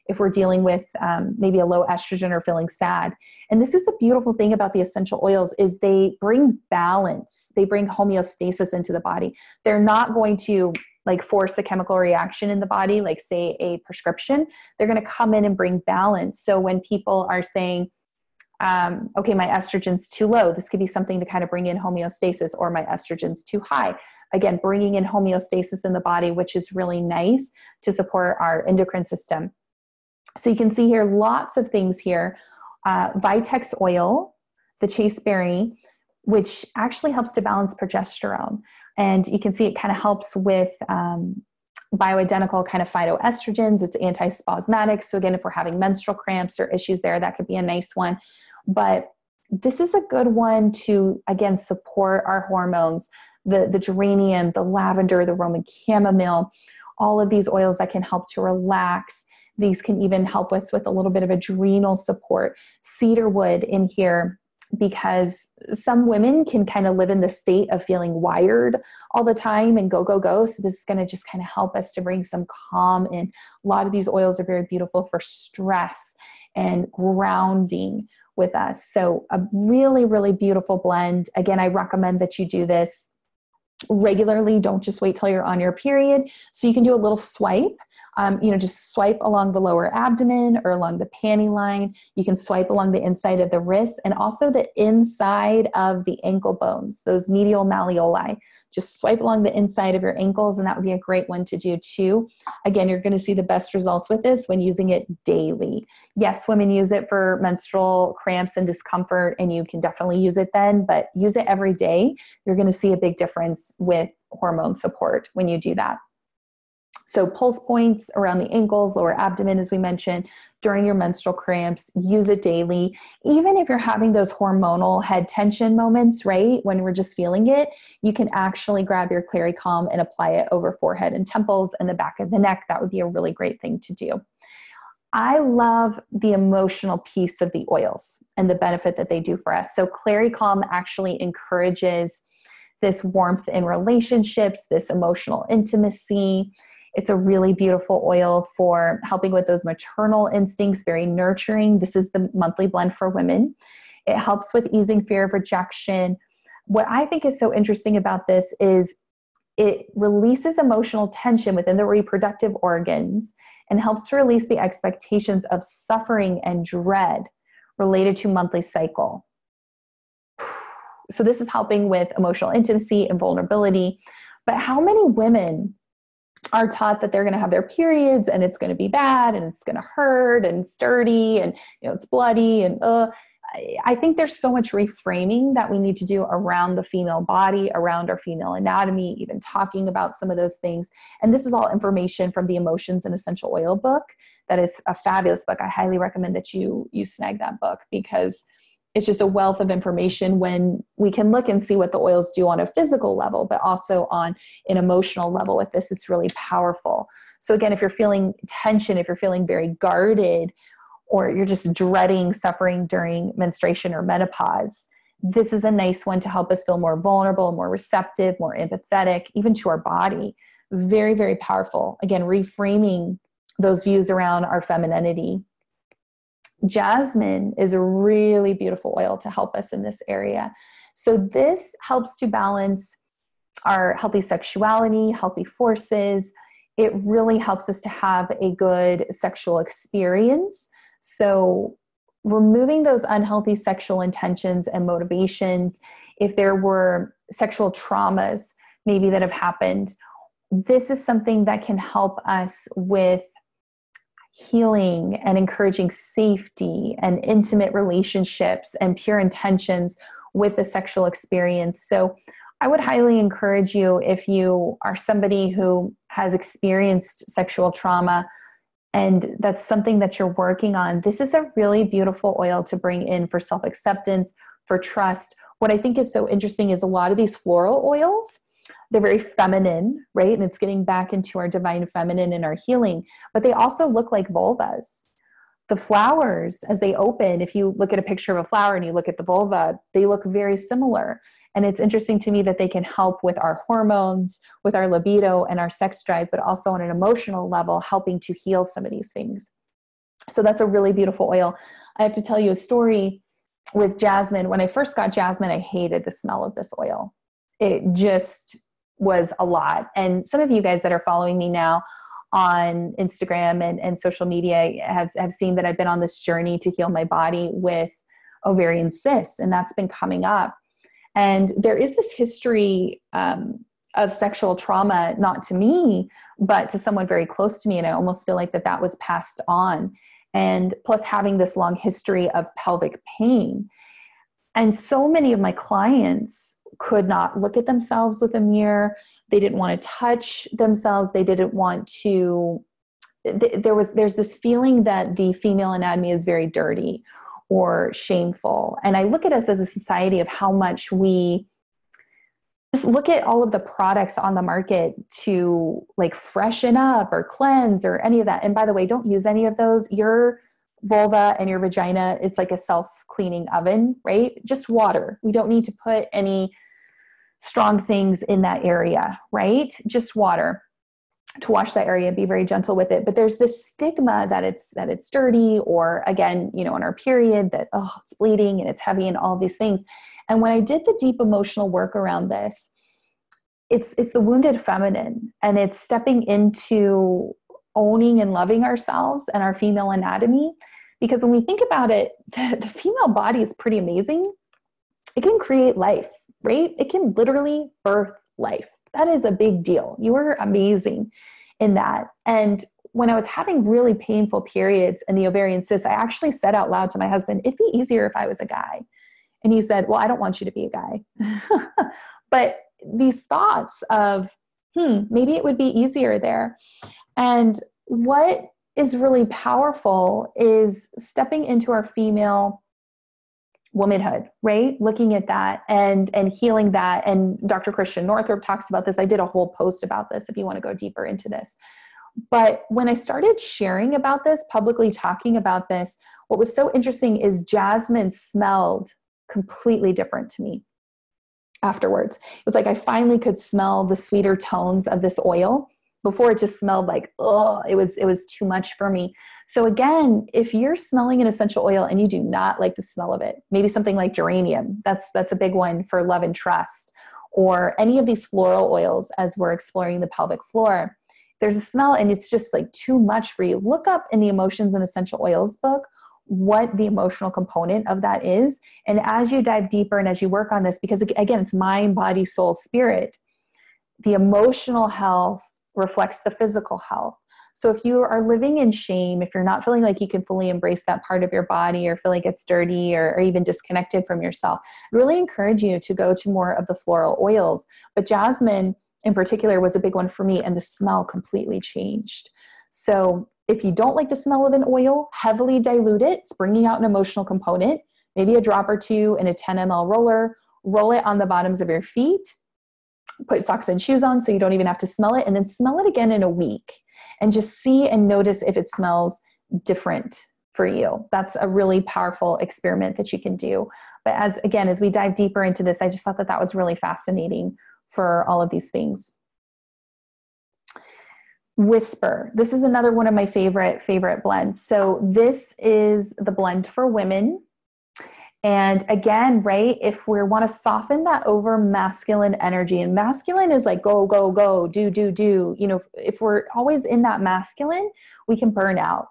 if we're dealing with um, maybe a low estrogen or feeling sad. And this is the beautiful thing about the essential oils, is they bring balance. They bring homeostasis into the body. They're not going to like force a chemical reaction in the body, like say a prescription. They're going to come in and bring balance. So when people are saying, Um, okay, my estrogen's too low, this could be something to kind of bring in homeostasis, or my estrogen's too high. Again, bringing in homeostasis in the body, which is really nice to support our endocrine system. So you can see here, lots of things here. Uh, Vitex oil, the chasteberry, which actually helps to balance progesterone. And you can see it kind of helps with um, bioidentical kind of phytoestrogens. It's antispasmodic. So again, if we're having menstrual cramps or issues there, that could be a nice one. But this is a good one to, again, support our hormones, the, the geranium, the lavender, the Roman chamomile, all of these oils that can help to relax. These can even help us with a little bit of adrenal support. Cedarwood in here, because some women can kind of live in the state of feeling wired all the time and go, go, go. So this is going to just kind of help us to bring some calm in. A lot of these oils are very beautiful for stress and grounding with us. So a really, really beautiful blend. Again, I recommend that you do this regularly. Don't just wait till you're on your period. So you can do a little swipe. Um, you know, just swipe along the lower abdomen or along the panty line. You can swipe along the inside of the wrist and also the inside of the ankle bones, those medial malleoli. Just swipe along the inside of your ankles, and that would be a great one to do too. Again, you're going to see the best results with this when using it daily. Yes, women use it for menstrual cramps and discomfort, and you can definitely use it then, but use it every day. You're going to see a big difference with hormone support when you do that. So pulse points around the ankles, lower abdomen, as we mentioned, during your menstrual cramps, use it daily. Even if you're having those hormonal head tension moments, right, when we're just feeling it, you can actually grab your Clary Calm and apply it over forehead and temples and the back of the neck. That would be a really great thing to do. I love the emotional piece of the oils and the benefit that they do for us. So Clary Calm actually encourages this warmth in relationships, this emotional intimacy. It's a really beautiful oil for helping with those maternal instincts, very nurturing. This is the monthly blend for women. It helps with easing fear of rejection, what I think is so interesting about this is it releases emotional tension within the reproductive organs and helps to release the expectations of suffering and dread related to monthly cycle. So this is helping with emotional intimacy and vulnerability. But how many women are taught that they're going to have their periods and it's going to be bad and it's going to hurt and it's dirty and, you know, it's bloody and uh, I think there's so much reframing that we need to do around the female body, around our female anatomy, even talking about some of those things. And this is all information from the Emotions and Essential Oil book. That is a fabulous book. I highly recommend that you, you snag that book, because it's just a wealth of information when we can look and see what the oils do on a physical level, but also on an emotional level with this. It's really powerful. So again, if you're feeling tension, if you're feeling very guarded, or you're just dreading suffering during menstruation or menopause, this is a nice one to help us feel more vulnerable, more receptive, more empathetic, even to our body. Very, very powerful. Again, reframing those views around our femininity. Jasmine is a really beautiful oil to help us in this area. So this helps to balance our healthy sexuality, healthy forces. It really helps us to have a good sexual experience. So removing those unhealthy sexual intentions and motivations, if there were sexual traumas maybe that have happened, this is something that can help us with healing and encouraging safety and intimate relationships and pure intentions with the sexual experience. So I would highly encourage you, if you are somebody who has experienced sexual trauma and that's something that you're working on, this is a really beautiful oil to bring in for self-acceptance, for trust. What I think is so interesting is a lot of these floral oils, they're very feminine, right? And it's getting back into our divine feminine and our healing, but they also look like vulvas. The flowers, as they open, if you look at a picture of a flower and you look at the vulva, they look very similar. And it's interesting to me that they can help with our hormones, with our libido and our sex drive, but also on an emotional level, helping to heal some of these things. So that's a really beautiful oil. I have to tell you a story with jasmine. When I first got jasmine, I hated the smell of this oil. It just was a lot. And some of you guys that are following me now on Instagram and, and social media have, have seen that I've been on this journey to heal my body with ovarian cysts, and that's been coming up. And there is this history um, of sexual trauma, not to me, but to someone very close to me. And I almost feel like that that was passed on. And plus having this long history of pelvic pain. And so many of my clients could not look at themselves with a mirror. They didn't want to touch themselves. They didn't want to, th- there was, there's this feeling that the female anatomy is very dirty or shameful. And I look at us as a society of how much we just look at all of the products on the market to like freshen up or cleanse or any of that. And by the way, don't use any of those. You're vulva and your vagina, it's like a self-cleaning oven, right? Just water. We don't need to put any strong things in that area, right? Just water to wash that area, be very gentle with it. But there's this stigma that it's, that it's dirty, or again, you know, in our period that, oh, it's bleeding and it's heavy and all these things. And when I did the deep emotional work around this, it's, it's the wounded feminine, and it's stepping into owning and loving ourselves and our female anatomy. Because when we think about it, the, the female body is pretty amazing. It can create life, right? It can literally birth life. That is a big deal. You are amazing in that. And when I was having really painful periods and the ovarian cysts, I actually said out loud to my husband, it'd be easier if I was a guy. And he said, well, I don't want you to be a guy. But these thoughts of, hmm, maybe it would be easier there. And what is really powerful is stepping into our female womanhood, right? Looking at that and, and healing that. And Doctor Christian Northrup talks about this. I did a whole post about this if you want to go deeper into this. But when I started sharing about this, publicly talking about this, what was so interesting is jasmine smelled completely different to me afterwards. It was like I finally could smell the sweeter tones of this oil Before it just smelled like, oh, it was, it was too much for me. So again, if you're smelling an essential oil and you do not like the smell of it, maybe something like geranium, that's, that's a big one for love and trust, or any of these floral oils as we're exploring the pelvic floor, there's a smell and it's just like too much for you. Look up in the Emotions and Essential Oils book what the emotional component of that is. And as you dive deeper and as you work on this, because again, it's mind, body, soul, spirit, the emotional health reflects the physical health. So if you are living in shame, if you're not feeling like you can fully embrace that part of your body or feel like it's dirty or, or even disconnected from yourself, I really encourage you to go to more of the floral oils. But Jasmine in particular was a big one for me, and the smell completely changed. So if you don't like the smell of an oil, heavily dilute it. It's bringing out an emotional component, maybe a drop or two in a ten milliliter roller, roll it on the bottoms of your feet, put socks and shoes on so you don't even have to smell it, and then smell it again in a week and just see and notice if it smells different for you. That's a really powerful experiment that you can do. But as again, as we dive deeper into this, I just thought that that was really fascinating for all of these things. Whisper. This is another one of my favorite, favorite blends. So this is the blend for women. And again, right, if we want to soften that over masculine energy, and masculine is like, go, go, go, do, do, do. You know, if we're always in that masculine, we can burn out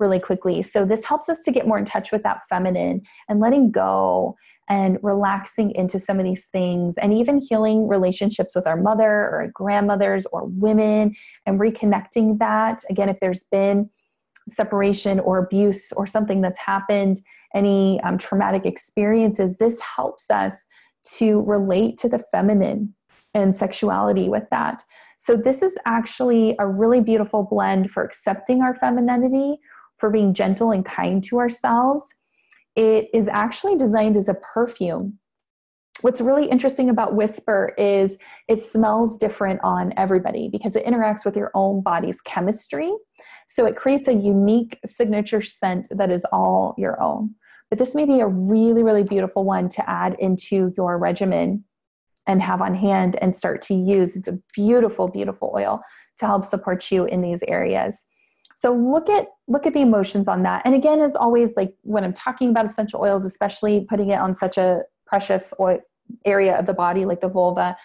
really quickly. So this helps us to get more in touch with that feminine and letting go and relaxing into some of these things, and even healing relationships with our mother or our grandmothers or women, and reconnecting that. Again, if there's been separation or abuse or something that's happened, any um, traumatic experiences, this helps us to relate to the feminine and sexuality with that. So this is actually a really beautiful blend for accepting our femininity, for being gentle and kind to ourselves. It is actually designed as a perfume. What's really interesting about Whisper is it smells different on everybody because it interacts with your own body's chemistry. So it creates a unique signature scent that is all your own. But this may be a really, really beautiful one to add into your regimen and have on hand and start to use. It's a beautiful, beautiful oil to help support you in these areas. So look at, look at the emotions on that. And again, as always, like when I'm talking about essential oils, especially putting it on such a precious oil area of the body, like the vulva,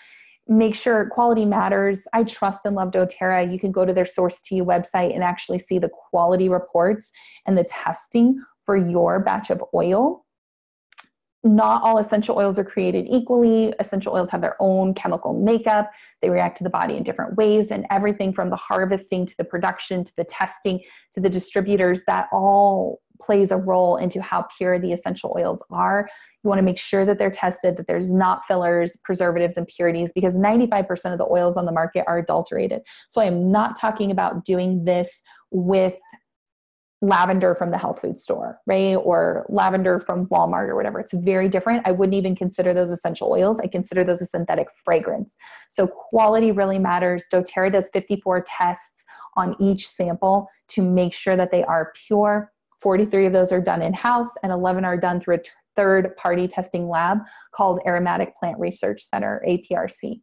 make sure quality matters. I trust and love doTERRA. You can go to their Source to You website and actually see the quality reports and the testing for your batch of oil. Not all essential oils are created equally. Essential oils have their own chemical makeup. They react to the body in different ways, and everything from the harvesting to the production to the testing to the distributors, that all plays a role into how pure the essential oils are. You want to make sure that they're tested, that there's not fillers, preservatives, impurities, because ninety-five percent of the oils on the market are adulterated. So I am not talking about doing this with lavender from the health food store, right? Or lavender from Walmart or whatever. It's very different. I wouldn't even consider those essential oils. I consider those a synthetic fragrance. So quality really matters. doTERRA does fifty-four tests on each sample to make sure that they are pure. forty-three of those are done in-house, and eleven are done through a third-party testing lab called Aromatic Plant Research Center, A P R C.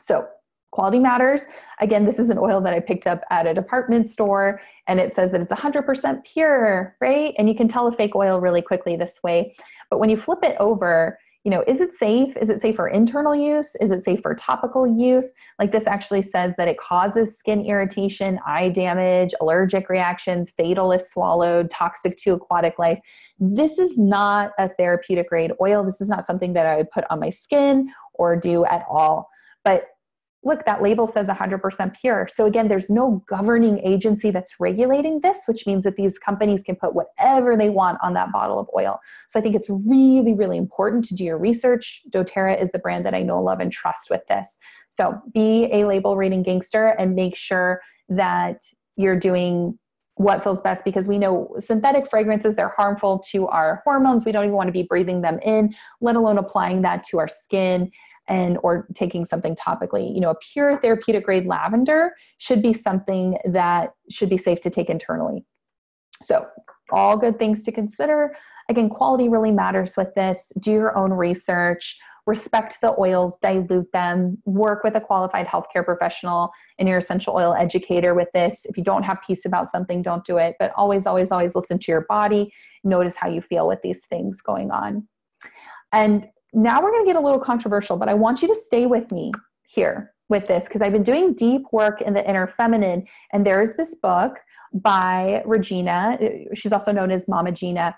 So quality matters. Again, this is an oil that I picked up at a department store, and it says that it's one hundred percent pure, right? And you can tell a fake oil really quickly this way. But when you flip it over, you know, is it safe? Is it safe for internal use? Is it safe for topical use? Like this actually says that it causes skin irritation, eye damage, allergic reactions, fatal if swallowed, toxic to aquatic life. This is not a therapeutic grade oil. This is not something that I would put on my skin or do at all. But look, that label says one hundred percent pure. So again, there's no governing agency that's regulating this, which means that these companies can put whatever they want on that bottle of oil. So I think it's really, really important to do your research. doTERRA is the brand that I know, love, and trust with this. So be a label rating gangster and make sure that you're doing what feels best, because we know synthetic fragrances, they're harmful to our hormones. We don't even want to be breathing them in, let alone applying that to our skin and or taking something topically. You know, a pure therapeutic grade lavender should be something that should be safe to take internally. So all good things to consider. Again, quality really matters with this. Do your own research. respect the oils, dilute them, work with a qualified healthcare professional and your essential oil educator with this. If you don't have peace about something, don't do it. But always, always, always listen to your body. Notice how you feel with these things going on. And now we're going to get a little controversial, but I want you to stay with me here with this, because I've been doing deep work in the inner feminine. And there's this book by Regina. She's also known as Mama Gina.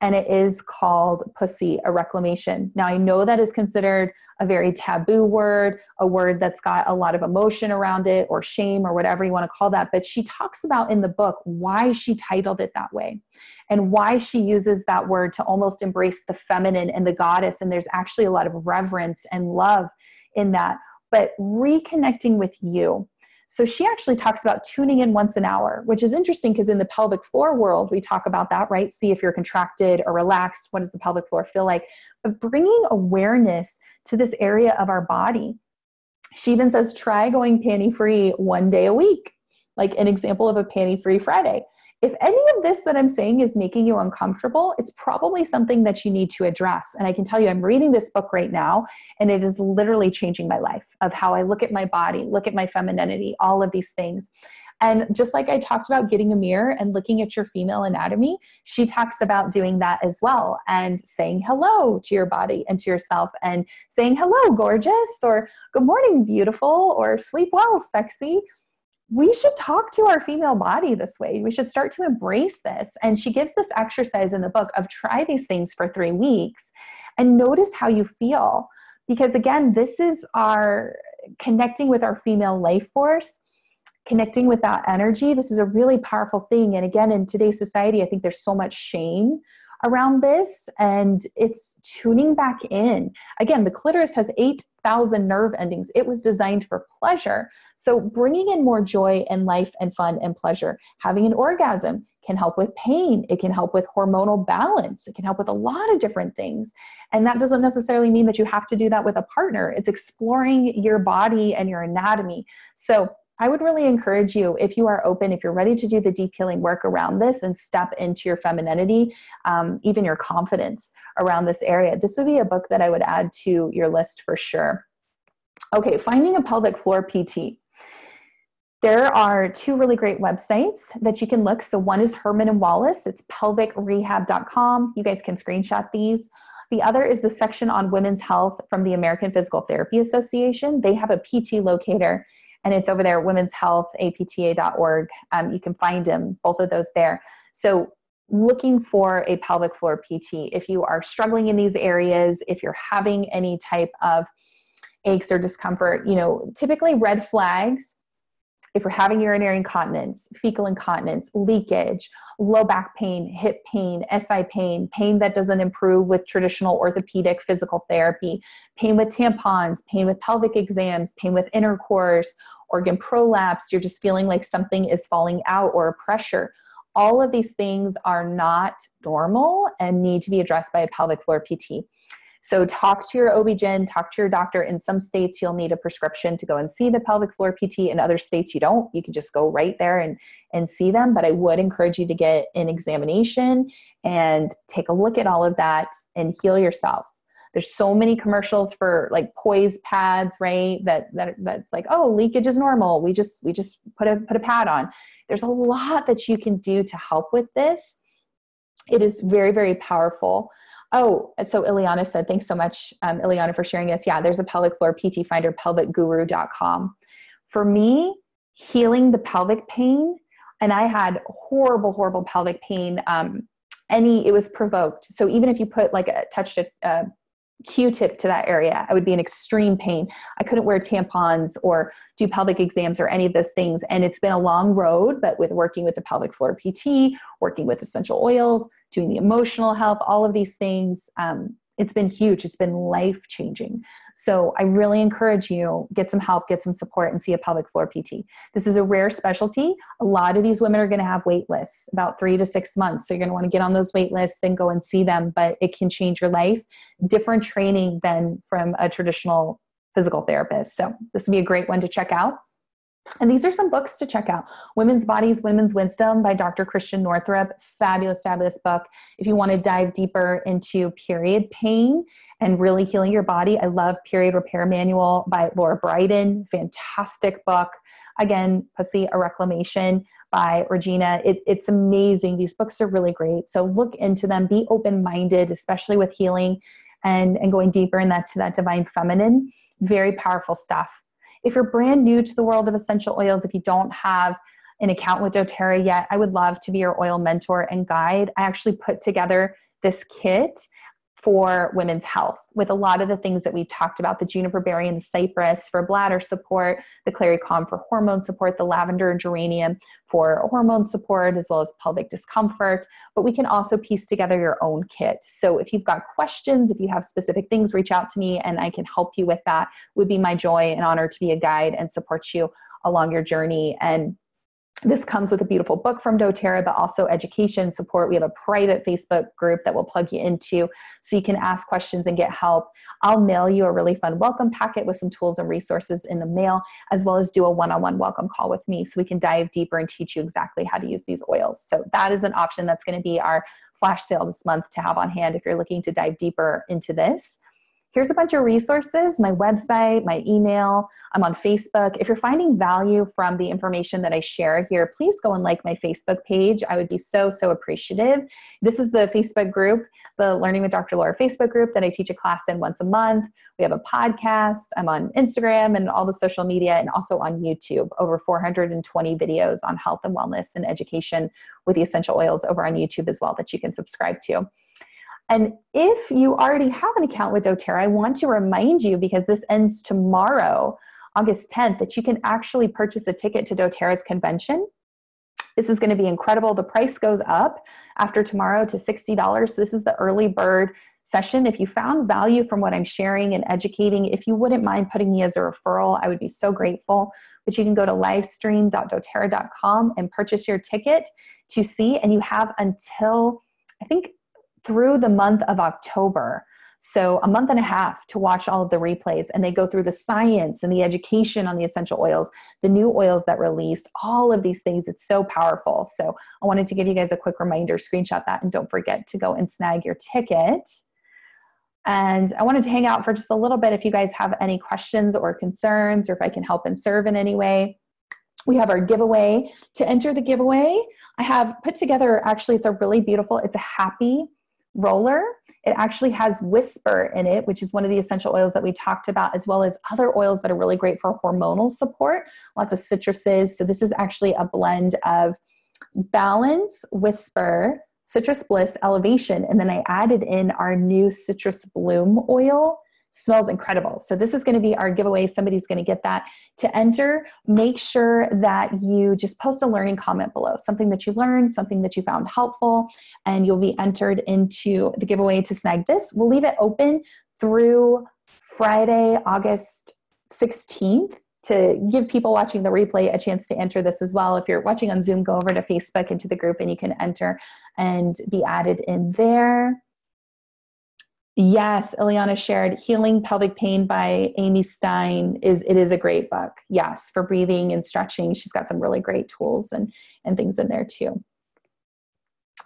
And it is called Pussy, A Reclamation. Now, I know that is considered a very taboo word, a word that's got a lot of emotion around it, or shame, or whatever you want to call that. But she talks about in the book why she titled it that way and why she uses that word to almost embrace the feminine and the goddess. And there's actually a lot of reverence and love in that. But reconnecting with you. So she actually talks about tuning in once an hour, which is interesting because in the pelvic floor world, we talk about that, right? See if you're contracted or relaxed. What does the pelvic floor feel like? But bringing awareness to this area of our body. She even says, try going panty-free one day a week, like an example of a panty-free Friday. If any of this that I'm saying is making you uncomfortable, it's probably something that you need to address. And I can tell you, I'm reading this book right now, and it is literally changing my life of how I look at my body, look at my femininity, all of these things. And just like I talked about getting a mirror and looking at your female anatomy, she talks about doing that as well and saying hello to your body and to yourself and saying, hello, gorgeous, or good morning, beautiful, or sleep well, sexy. We should talk to our female body this way. We should start to embrace this. And she gives this exercise in the book of try these things for three weeks and notice how you feel. Because again, this is our connecting with our female life force, connecting with that energy. This is a really powerful thing. And again, in today's society, I think there's so much shame around this, and it's tuning back in. Again, the clitoris has eight thousand nerve endings. It was designed for pleasure. So bringing in more joy and life and fun and pleasure. Having an orgasm can help with pain. It can help with hormonal balance. It can help with a lot of different things. And that doesn't necessarily mean that you have to do that with a partner. It's exploring your body and your anatomy. So I would really encourage you, if you are open, if you're ready to do the deep healing work around this and step into your femininity, um, even your confidence around this area, this would be a book that I would add to your list for sure. Okay, finding a pelvic floor P T. There are two really great websites that you can look. So one is Herman and Wallace. It's pelvic rehab dot com. You guys can screenshot these. The other is the section on women's health from the American Physical Therapy Association. They have a P T locator. And it's over there, women's health, A P T A dot org. Um, you can find them, both of those there. So looking for a pelvic floor P T. If you are struggling in these areas, if you're having any type of aches or discomfort, you know, typically red flags, if you're having urinary incontinence, fecal incontinence, leakage, low back pain, hip pain, S I pain, pain that doesn't improve with traditional orthopedic physical therapy, pain with tampons, pain with pelvic exams, pain with intercourse, organ prolapse, you're just feeling like something is falling out or pressure. All of these things are not normal and need to be addressed by a pelvic floor P T. So talk to your O B G Y N, talk to your doctor. In some states, you'll need a prescription to go and see the pelvic floor P T. In other states, you don't. You can just go right there and, and see them. But I would encourage you to get an examination and take a look at all of that and heal yourself. There's so many commercials for like poise pads, right? That, that that's like, oh, leakage is normal. We just, we just put a, put a pad on. There's a lot that you can do to help with this. It is very, very powerful. Oh, so Ileana said, thanks so much, um, Ileana, for sharing this. Yeah, there's a pelvic floor P T finder, pelvic guru dot com. For me, healing the pelvic pain, and I had horrible, horrible pelvic pain. Um, any, it was provoked. So even if you put like a touched a, a Q-tip to that area, I would be in extreme pain. I couldn't wear tampons or do pelvic exams or any of those things. And it's been a long road, but with working with the pelvic floor P T, working with essential oils, doing the emotional health, all of these things. Um, it's been huge. It's been life-changing. So I really encourage you, get some help, get some support, and see a pelvic floor P T. This is a rare specialty. A lot of these women are going to have wait lists, about three to six months. So you're going to want to get on those wait lists and go and see them, but it can change your life. Different training than from a traditional physical therapist. So this would be a great one to check out. And these are some books to check out. Women's Bodies, Women's Wisdom by Doctor Christian Northrup. Fabulous, fabulous book. If you want to dive deeper into period pain and really healing your body, I love Period Repair Manual by Laura Bryden. Fantastic book. Again, Pussy, A Reclamation by Regina. It, it's amazing. These books are really great. So look into them. Be open-minded, especially with healing and, and going deeper in that to that divine feminine. Very powerful stuff. If you're brand new to the world of essential oils, if you don't have an account with doTERRA yet, I would love to be your oil mentor and guide. I actually put together this kit for women's health with a lot of the things that we talked about, the juniper berry and the cypress for bladder support, the Clary Calm for hormone support, the lavender and geranium for hormone support, as well as pelvic discomfort. But we can also piece together your own kit. So if you've got questions, if you have specific things, reach out to me and I can help you with that. It would be my joy and honor to be a guide and support you along your journey. And this comes with a beautiful book from doTERRA, but also education support. We have a private Facebook group that we'll plug you into so you can ask questions and get help. I'll mail you a really fun welcome packet with some tools and resources in the mail, as well as do a one-on-one welcome call with me so we can dive deeper and teach you exactly how to use these oils. So that is an option that's going to be our flash sale this month to have on hand if you're looking to dive deeper into this. Here's a bunch of resources, my website, my email. I'm on Facebook. If you're finding value from the information that I share here, please go and like my Facebook page. I would be so, so appreciative. This is the Facebook group, the Learning with Doctor Laura Facebook group that I teach a class in once a month. We have a podcast. I'm on Instagram and all the social media and also on YouTube. Over four hundred twenty videos on health and wellness and education with the essential oils over on YouTube as well that you can subscribe to. And if you already have an account with doTERRA, I want to remind you, because this ends tomorrow, August tenth, that you can actually purchase a ticket to doTERRA's convention. This is going to be incredible. The price goes up after tomorrow to sixty dollars. So this is the early bird session. If you found value from what I'm sharing and educating, if you wouldn't mind putting me as a referral, I would be so grateful. But you can go to livestream dot doterra dot com and purchase your ticket to see. And you have until, I think, through the month of October. So a month and a half to watch all of the replays, and they go through the science and the education on the essential oils, the new oils that released, all of these things. It's so powerful. So I wanted to give you guys a quick reminder, screenshot that, and don't forget to go and snag your ticket. And I wanted to hang out for just a little bit if you guys have any questions or concerns, or if I can help and serve in any way. We have our giveaway. To enter the giveaway, I have put together, actually, it's a really beautiful, it's a happy roller. It actually has Whisper in it, which is one of the essential oils that we talked about, as well as other oils that are really great for hormonal support, lots of citruses. So this is actually a blend of Balance, Whisper, Citrus Bliss, Elevation, and then I added in our new Citrus Bloom oil. Smells incredible. So this is going to be our giveaway. Somebody's going to get that. To enter, make sure that you just post a learning comment below, something that you learned, something that you found helpful, and you'll be entered into the giveaway to snag this. We'll leave it open through Friday, August sixteenth, to give people watching the replay a chance to enter this as well. If you're watching on Zoom, go over to Facebook and to the group, and you can enter and be added in there. Yes, Ileana shared Healing Pelvic Pain by Amy Stein. Is it is a great book. Yes, for breathing and stretching. She's got some really great tools and, and things in there too.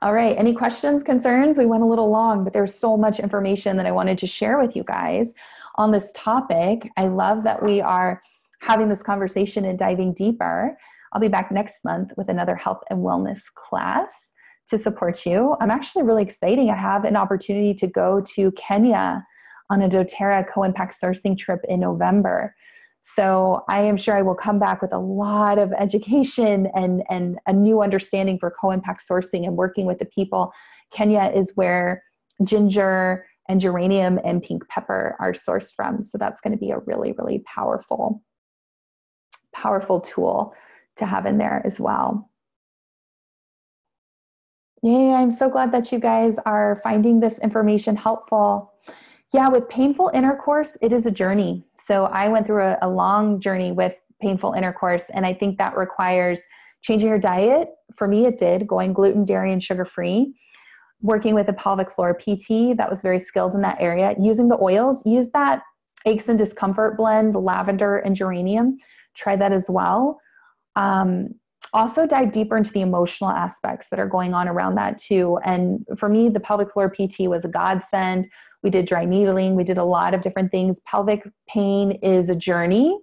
All right, any questions, concerns? We went a little long, but there's so much information that I wanted to share with you guys on this topic. I love that we are having this conversation and diving deeper. I'll be back next month with another health and wellness class to support you. I'm actually really excited. I have an opportunity to go to Kenya on a doTERRA co-impact sourcing trip in November. So I am sure I will come back with a lot of education and, and a new understanding for co-impact sourcing and working with the people. Kenya is where ginger and geranium and pink pepper are sourced from. So that's going to be a really, really powerful, powerful tool to have in there as well. Yeah, I'm so glad that you guys are finding this information helpful. Yeah, with painful intercourse, it is a journey. So I went through a, a long journey with painful intercourse, and I think that requires changing your diet. For me, it did, going gluten, dairy, and sugar-free, working with a pelvic floor P T that was very skilled in that area, using the oils, use that aches and discomfort blend, lavender and geranium, try that as well. Um, also dive deeper into the emotional aspects that are going on around that too. And for me, the pelvic floor P T was a godsend. We did dry needling. We did a lot of different things. Pelvic pain is a journey.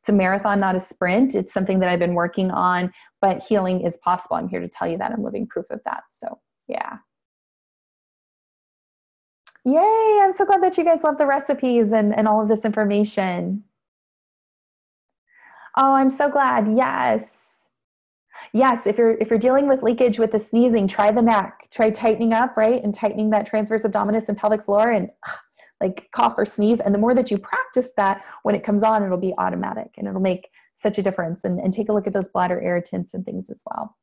It's a marathon, not a sprint. It's something that I've been working on, but healing is possible. I'm here to tell you that. I'm living proof of that. So yeah. Yay. I'm so glad that you guys love the recipes and, and all of this information. Oh, I'm so glad. Yes. Yes. If you're, if you're dealing with leakage with the sneezing, try the neck, try tightening up, right? And tightening that transverse abdominis and pelvic floor and like cough or sneeze. And the more that you practice that, when it comes on, it'll be automatic and it'll make such a difference. And, and take a look at those bladder irritants and things as well.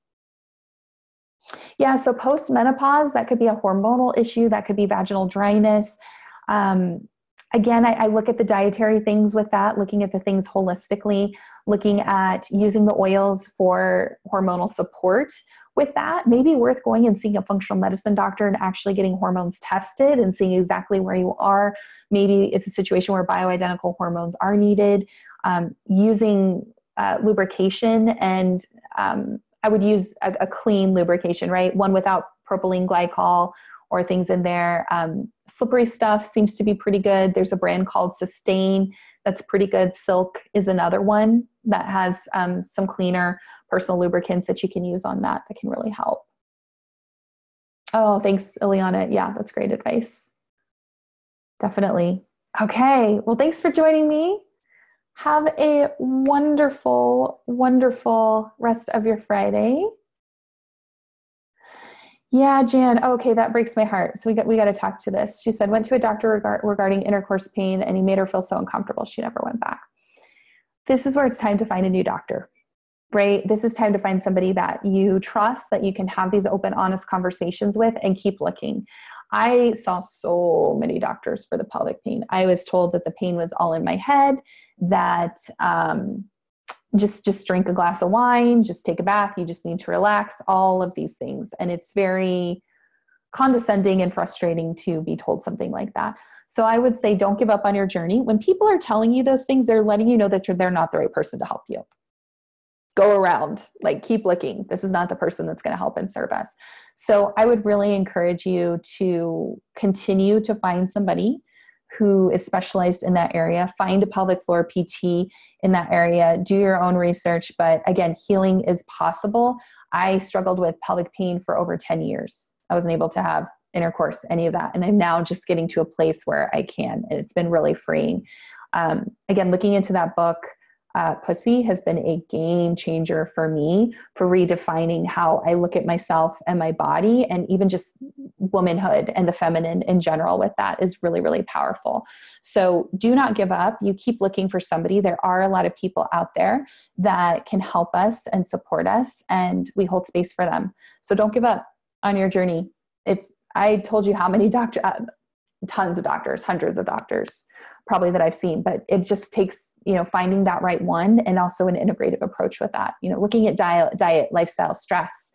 Yeah, so post-menopause, that could be a hormonal issue. That could be vaginal dryness. Um, again, I, I look at the dietary things with that, looking at the things holistically, looking at using the oils for hormonal support with that. Maybe worth going and seeing a functional medicine doctor and actually getting hormones tested and seeing exactly where you are. Maybe it's a situation where bioidentical hormones are needed. Um, using uh, lubrication and um, I would use a, a clean lubrication, right? One without propylene glycol or things in there. Um, slippery stuff seems to be pretty good. There's a brand called Sustain that's pretty good. Silk is another one that has um, some cleaner personal lubricants that you can use on that that can really help. Oh, thanks, Ileana. Yeah, that's great advice. Definitely. Okay. Well, thanks for joining me. Have a wonderful, wonderful rest of your Friday. Yeah, Jan. Oh, okay, that breaks my heart. So we got we got to talk to this. She said, went to a doctor regard, regarding intercourse pain, and he made her feel so uncomfortable she never went back. This is where it's time to find a new doctor, right? This is time to find somebody that you trust, that you can have these open, honest conversations with, and keep looking. I saw so many doctors for the pelvic pain. I was told that the pain was all in my head, that um, just, just drink a glass of wine, just take a bath, you just need to relax, all of these things. And it's very condescending and frustrating to be told something like that. So I would say don't give up on your journey. When people are telling you those things, they're letting you know that they're not the right person to help you. Go around, like keep looking. This is not the person that's going to help and serve us. So I would really encourage you to continue to find somebody who is specialized in that area. Find a pelvic floor P T in that area. Do your own research. But again, healing is possible. I struggled with pelvic pain for over ten years. I wasn't able to have intercourse, any of that. And I'm now just getting to a place where I can, and it's been really freeing. Um, again, looking into that book, Uh, Pussy has been a game changer for me, for redefining how I look at myself and my body, and even just womanhood and the feminine in general with that is really, really powerful. So do not give up. You keep looking for somebody. There are a lot of people out there that can help us and support us, and we hold space for them. So don't give up on your journey. If I told you how many doctors, uh, tons of doctors, hundreds of doctors, probably that I've seen, but it just takes, you know, finding that right one and also an integrative approach with that, you know, looking at diet, diet, lifestyle, stress,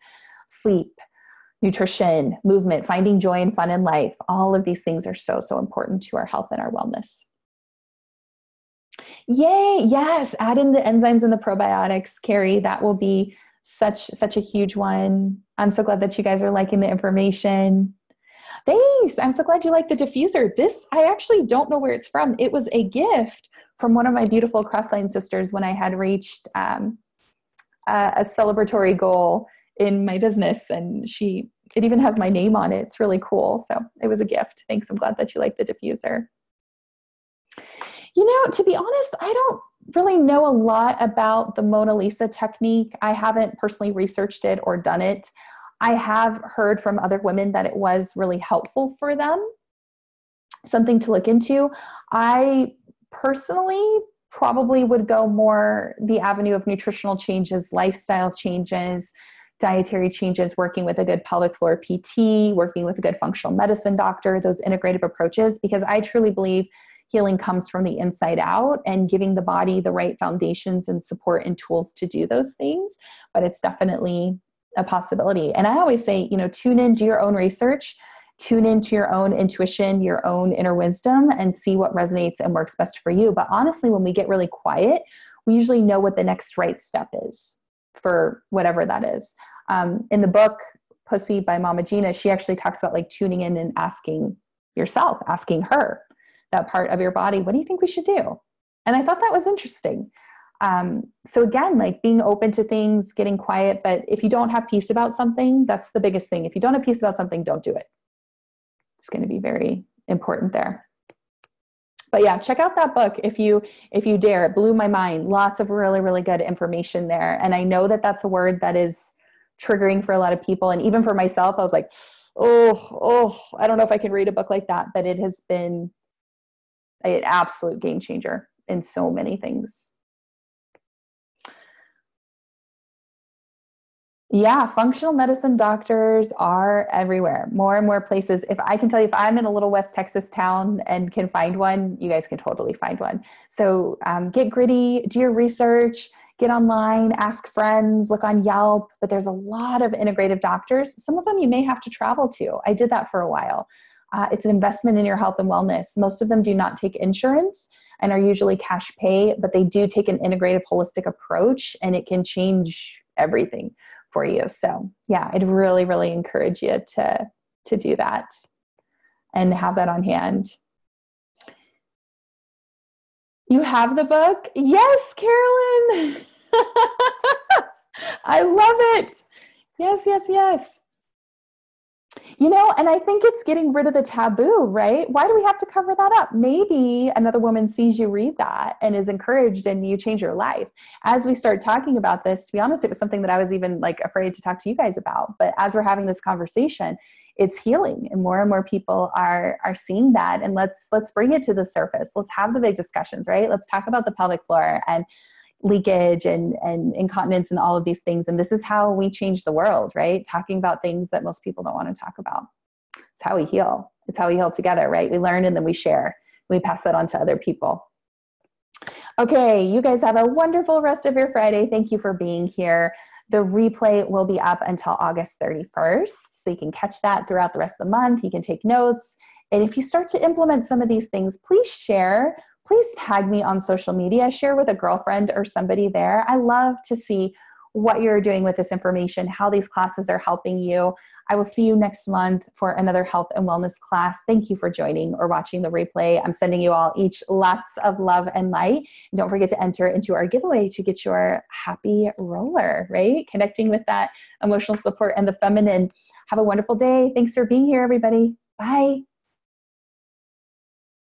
sleep, nutrition, movement, finding joy and fun in life. All of these things are so, so important to our health and our wellness. Yay. Yes. Add in the enzymes and the probiotics, Carrie, that will be such, such a huge one. I'm so glad that you guys are liking the information. Thanks. I'm so glad you like the diffuser. This, I actually don't know where it's from. It was a gift from one of my beautiful crossline sisters when I had reached um, a, a celebratory goal in my business. And she, it even has my name on it. It's really cool. So it was a gift. Thanks. I'm glad that you like the diffuser. You know, to be honest, I don't really know a lot about the Mona Lisa technique. I haven't personally researched it or done it. I have heard from other women that it was really helpful for them. Something to look into. I personally probably would go more the avenue of nutritional changes, lifestyle changes, dietary changes, working with a good pelvic floor P T, working with a good functional medicine doctor, those integrative approaches, because I truly believe healing comes from the inside out, and giving the body the right foundations and support and tools to do those things. But it's definitely a possibility. And I always say, you know, tune into your own research, tune into your own intuition, your own inner wisdom, and see what resonates and works best for you. But honestly, when we get really quiet, we usually know what the next right step is. for whatever that is. Um, in the book, Pussy by Mama Gina, she actually talks about like tuning in and asking yourself, asking her, that part of your body, what do you think we should do? And I thought that was interesting. Um, so again, like being open to things, getting quiet, but if you don't have peace about something, that's the biggest thing. If you don't have peace about something, don't do it. It's going to be very important there. But yeah, check out that book if you, if you dare. It blew my mind. Lots of really, really good information there. And I know that that's a word that is triggering for a lot of people. And even for myself, I was like, oh, oh, I don't know if I can read a book like that, but it has been an absolute game changer in so many things. Yeah, functional medicine doctors are everywhere, more and more places. If I can tell you, if I'm in a little West Texas town and can find one, you guys can totally find one. So um, get gritty, do your research, get online, ask friends, look on Yelp, but there's a lot of integrative doctors. Some of them you may have to travel to. I did that for a while. Uh, it's an investment in your health and wellness. Most of them do not take insurance and are usually cash pay, but they do take an integrative, holistic approach, and it can change everything for you. So yeah, I'd really, really encourage you to, to do that and have that on hand. You have the book? Yes, Carolyn. I love it. Yes, yes, yes. You know, and I think it's getting rid of the taboo, right? Why do we have to cover that up? Maybe another woman sees you read that and is encouraged and you change your life. As we start talking about this, to be honest, it was something that I was even like afraid to talk to you guys about. But as we're having this conversation, it's healing, and more and more people are, are seeing that. And let's, let's bring it to the surface. Let's have the big discussions, right? Let's talk about the pelvic floor and leakage and, and incontinence and all of these things. And this is how we change the world, right? Talking about things that most people don't want to talk about. It's how we heal. It's how we heal together, right? We learn and then we share. We pass that on to other people. Okay, you guys have a wonderful rest of your Friday. Thank you for being here. The replay will be up until August thirty-first. So you can catch that throughout the rest of the month. You can take notes. And if you start to implement some of these things, please share. Please tag me on social media, share with a girlfriend or somebody there. I love to see what you're doing with this information, how these classes are helping you. I will see you next month for another health and wellness class. Thank you for joining or watching the replay. I'm sending you all each lots of love and light. And don't forget to enter into our giveaway to get your happy roller, right? Connecting with that emotional support and the feminine. Have a wonderful day. Thanks for being here, everybody. Bye.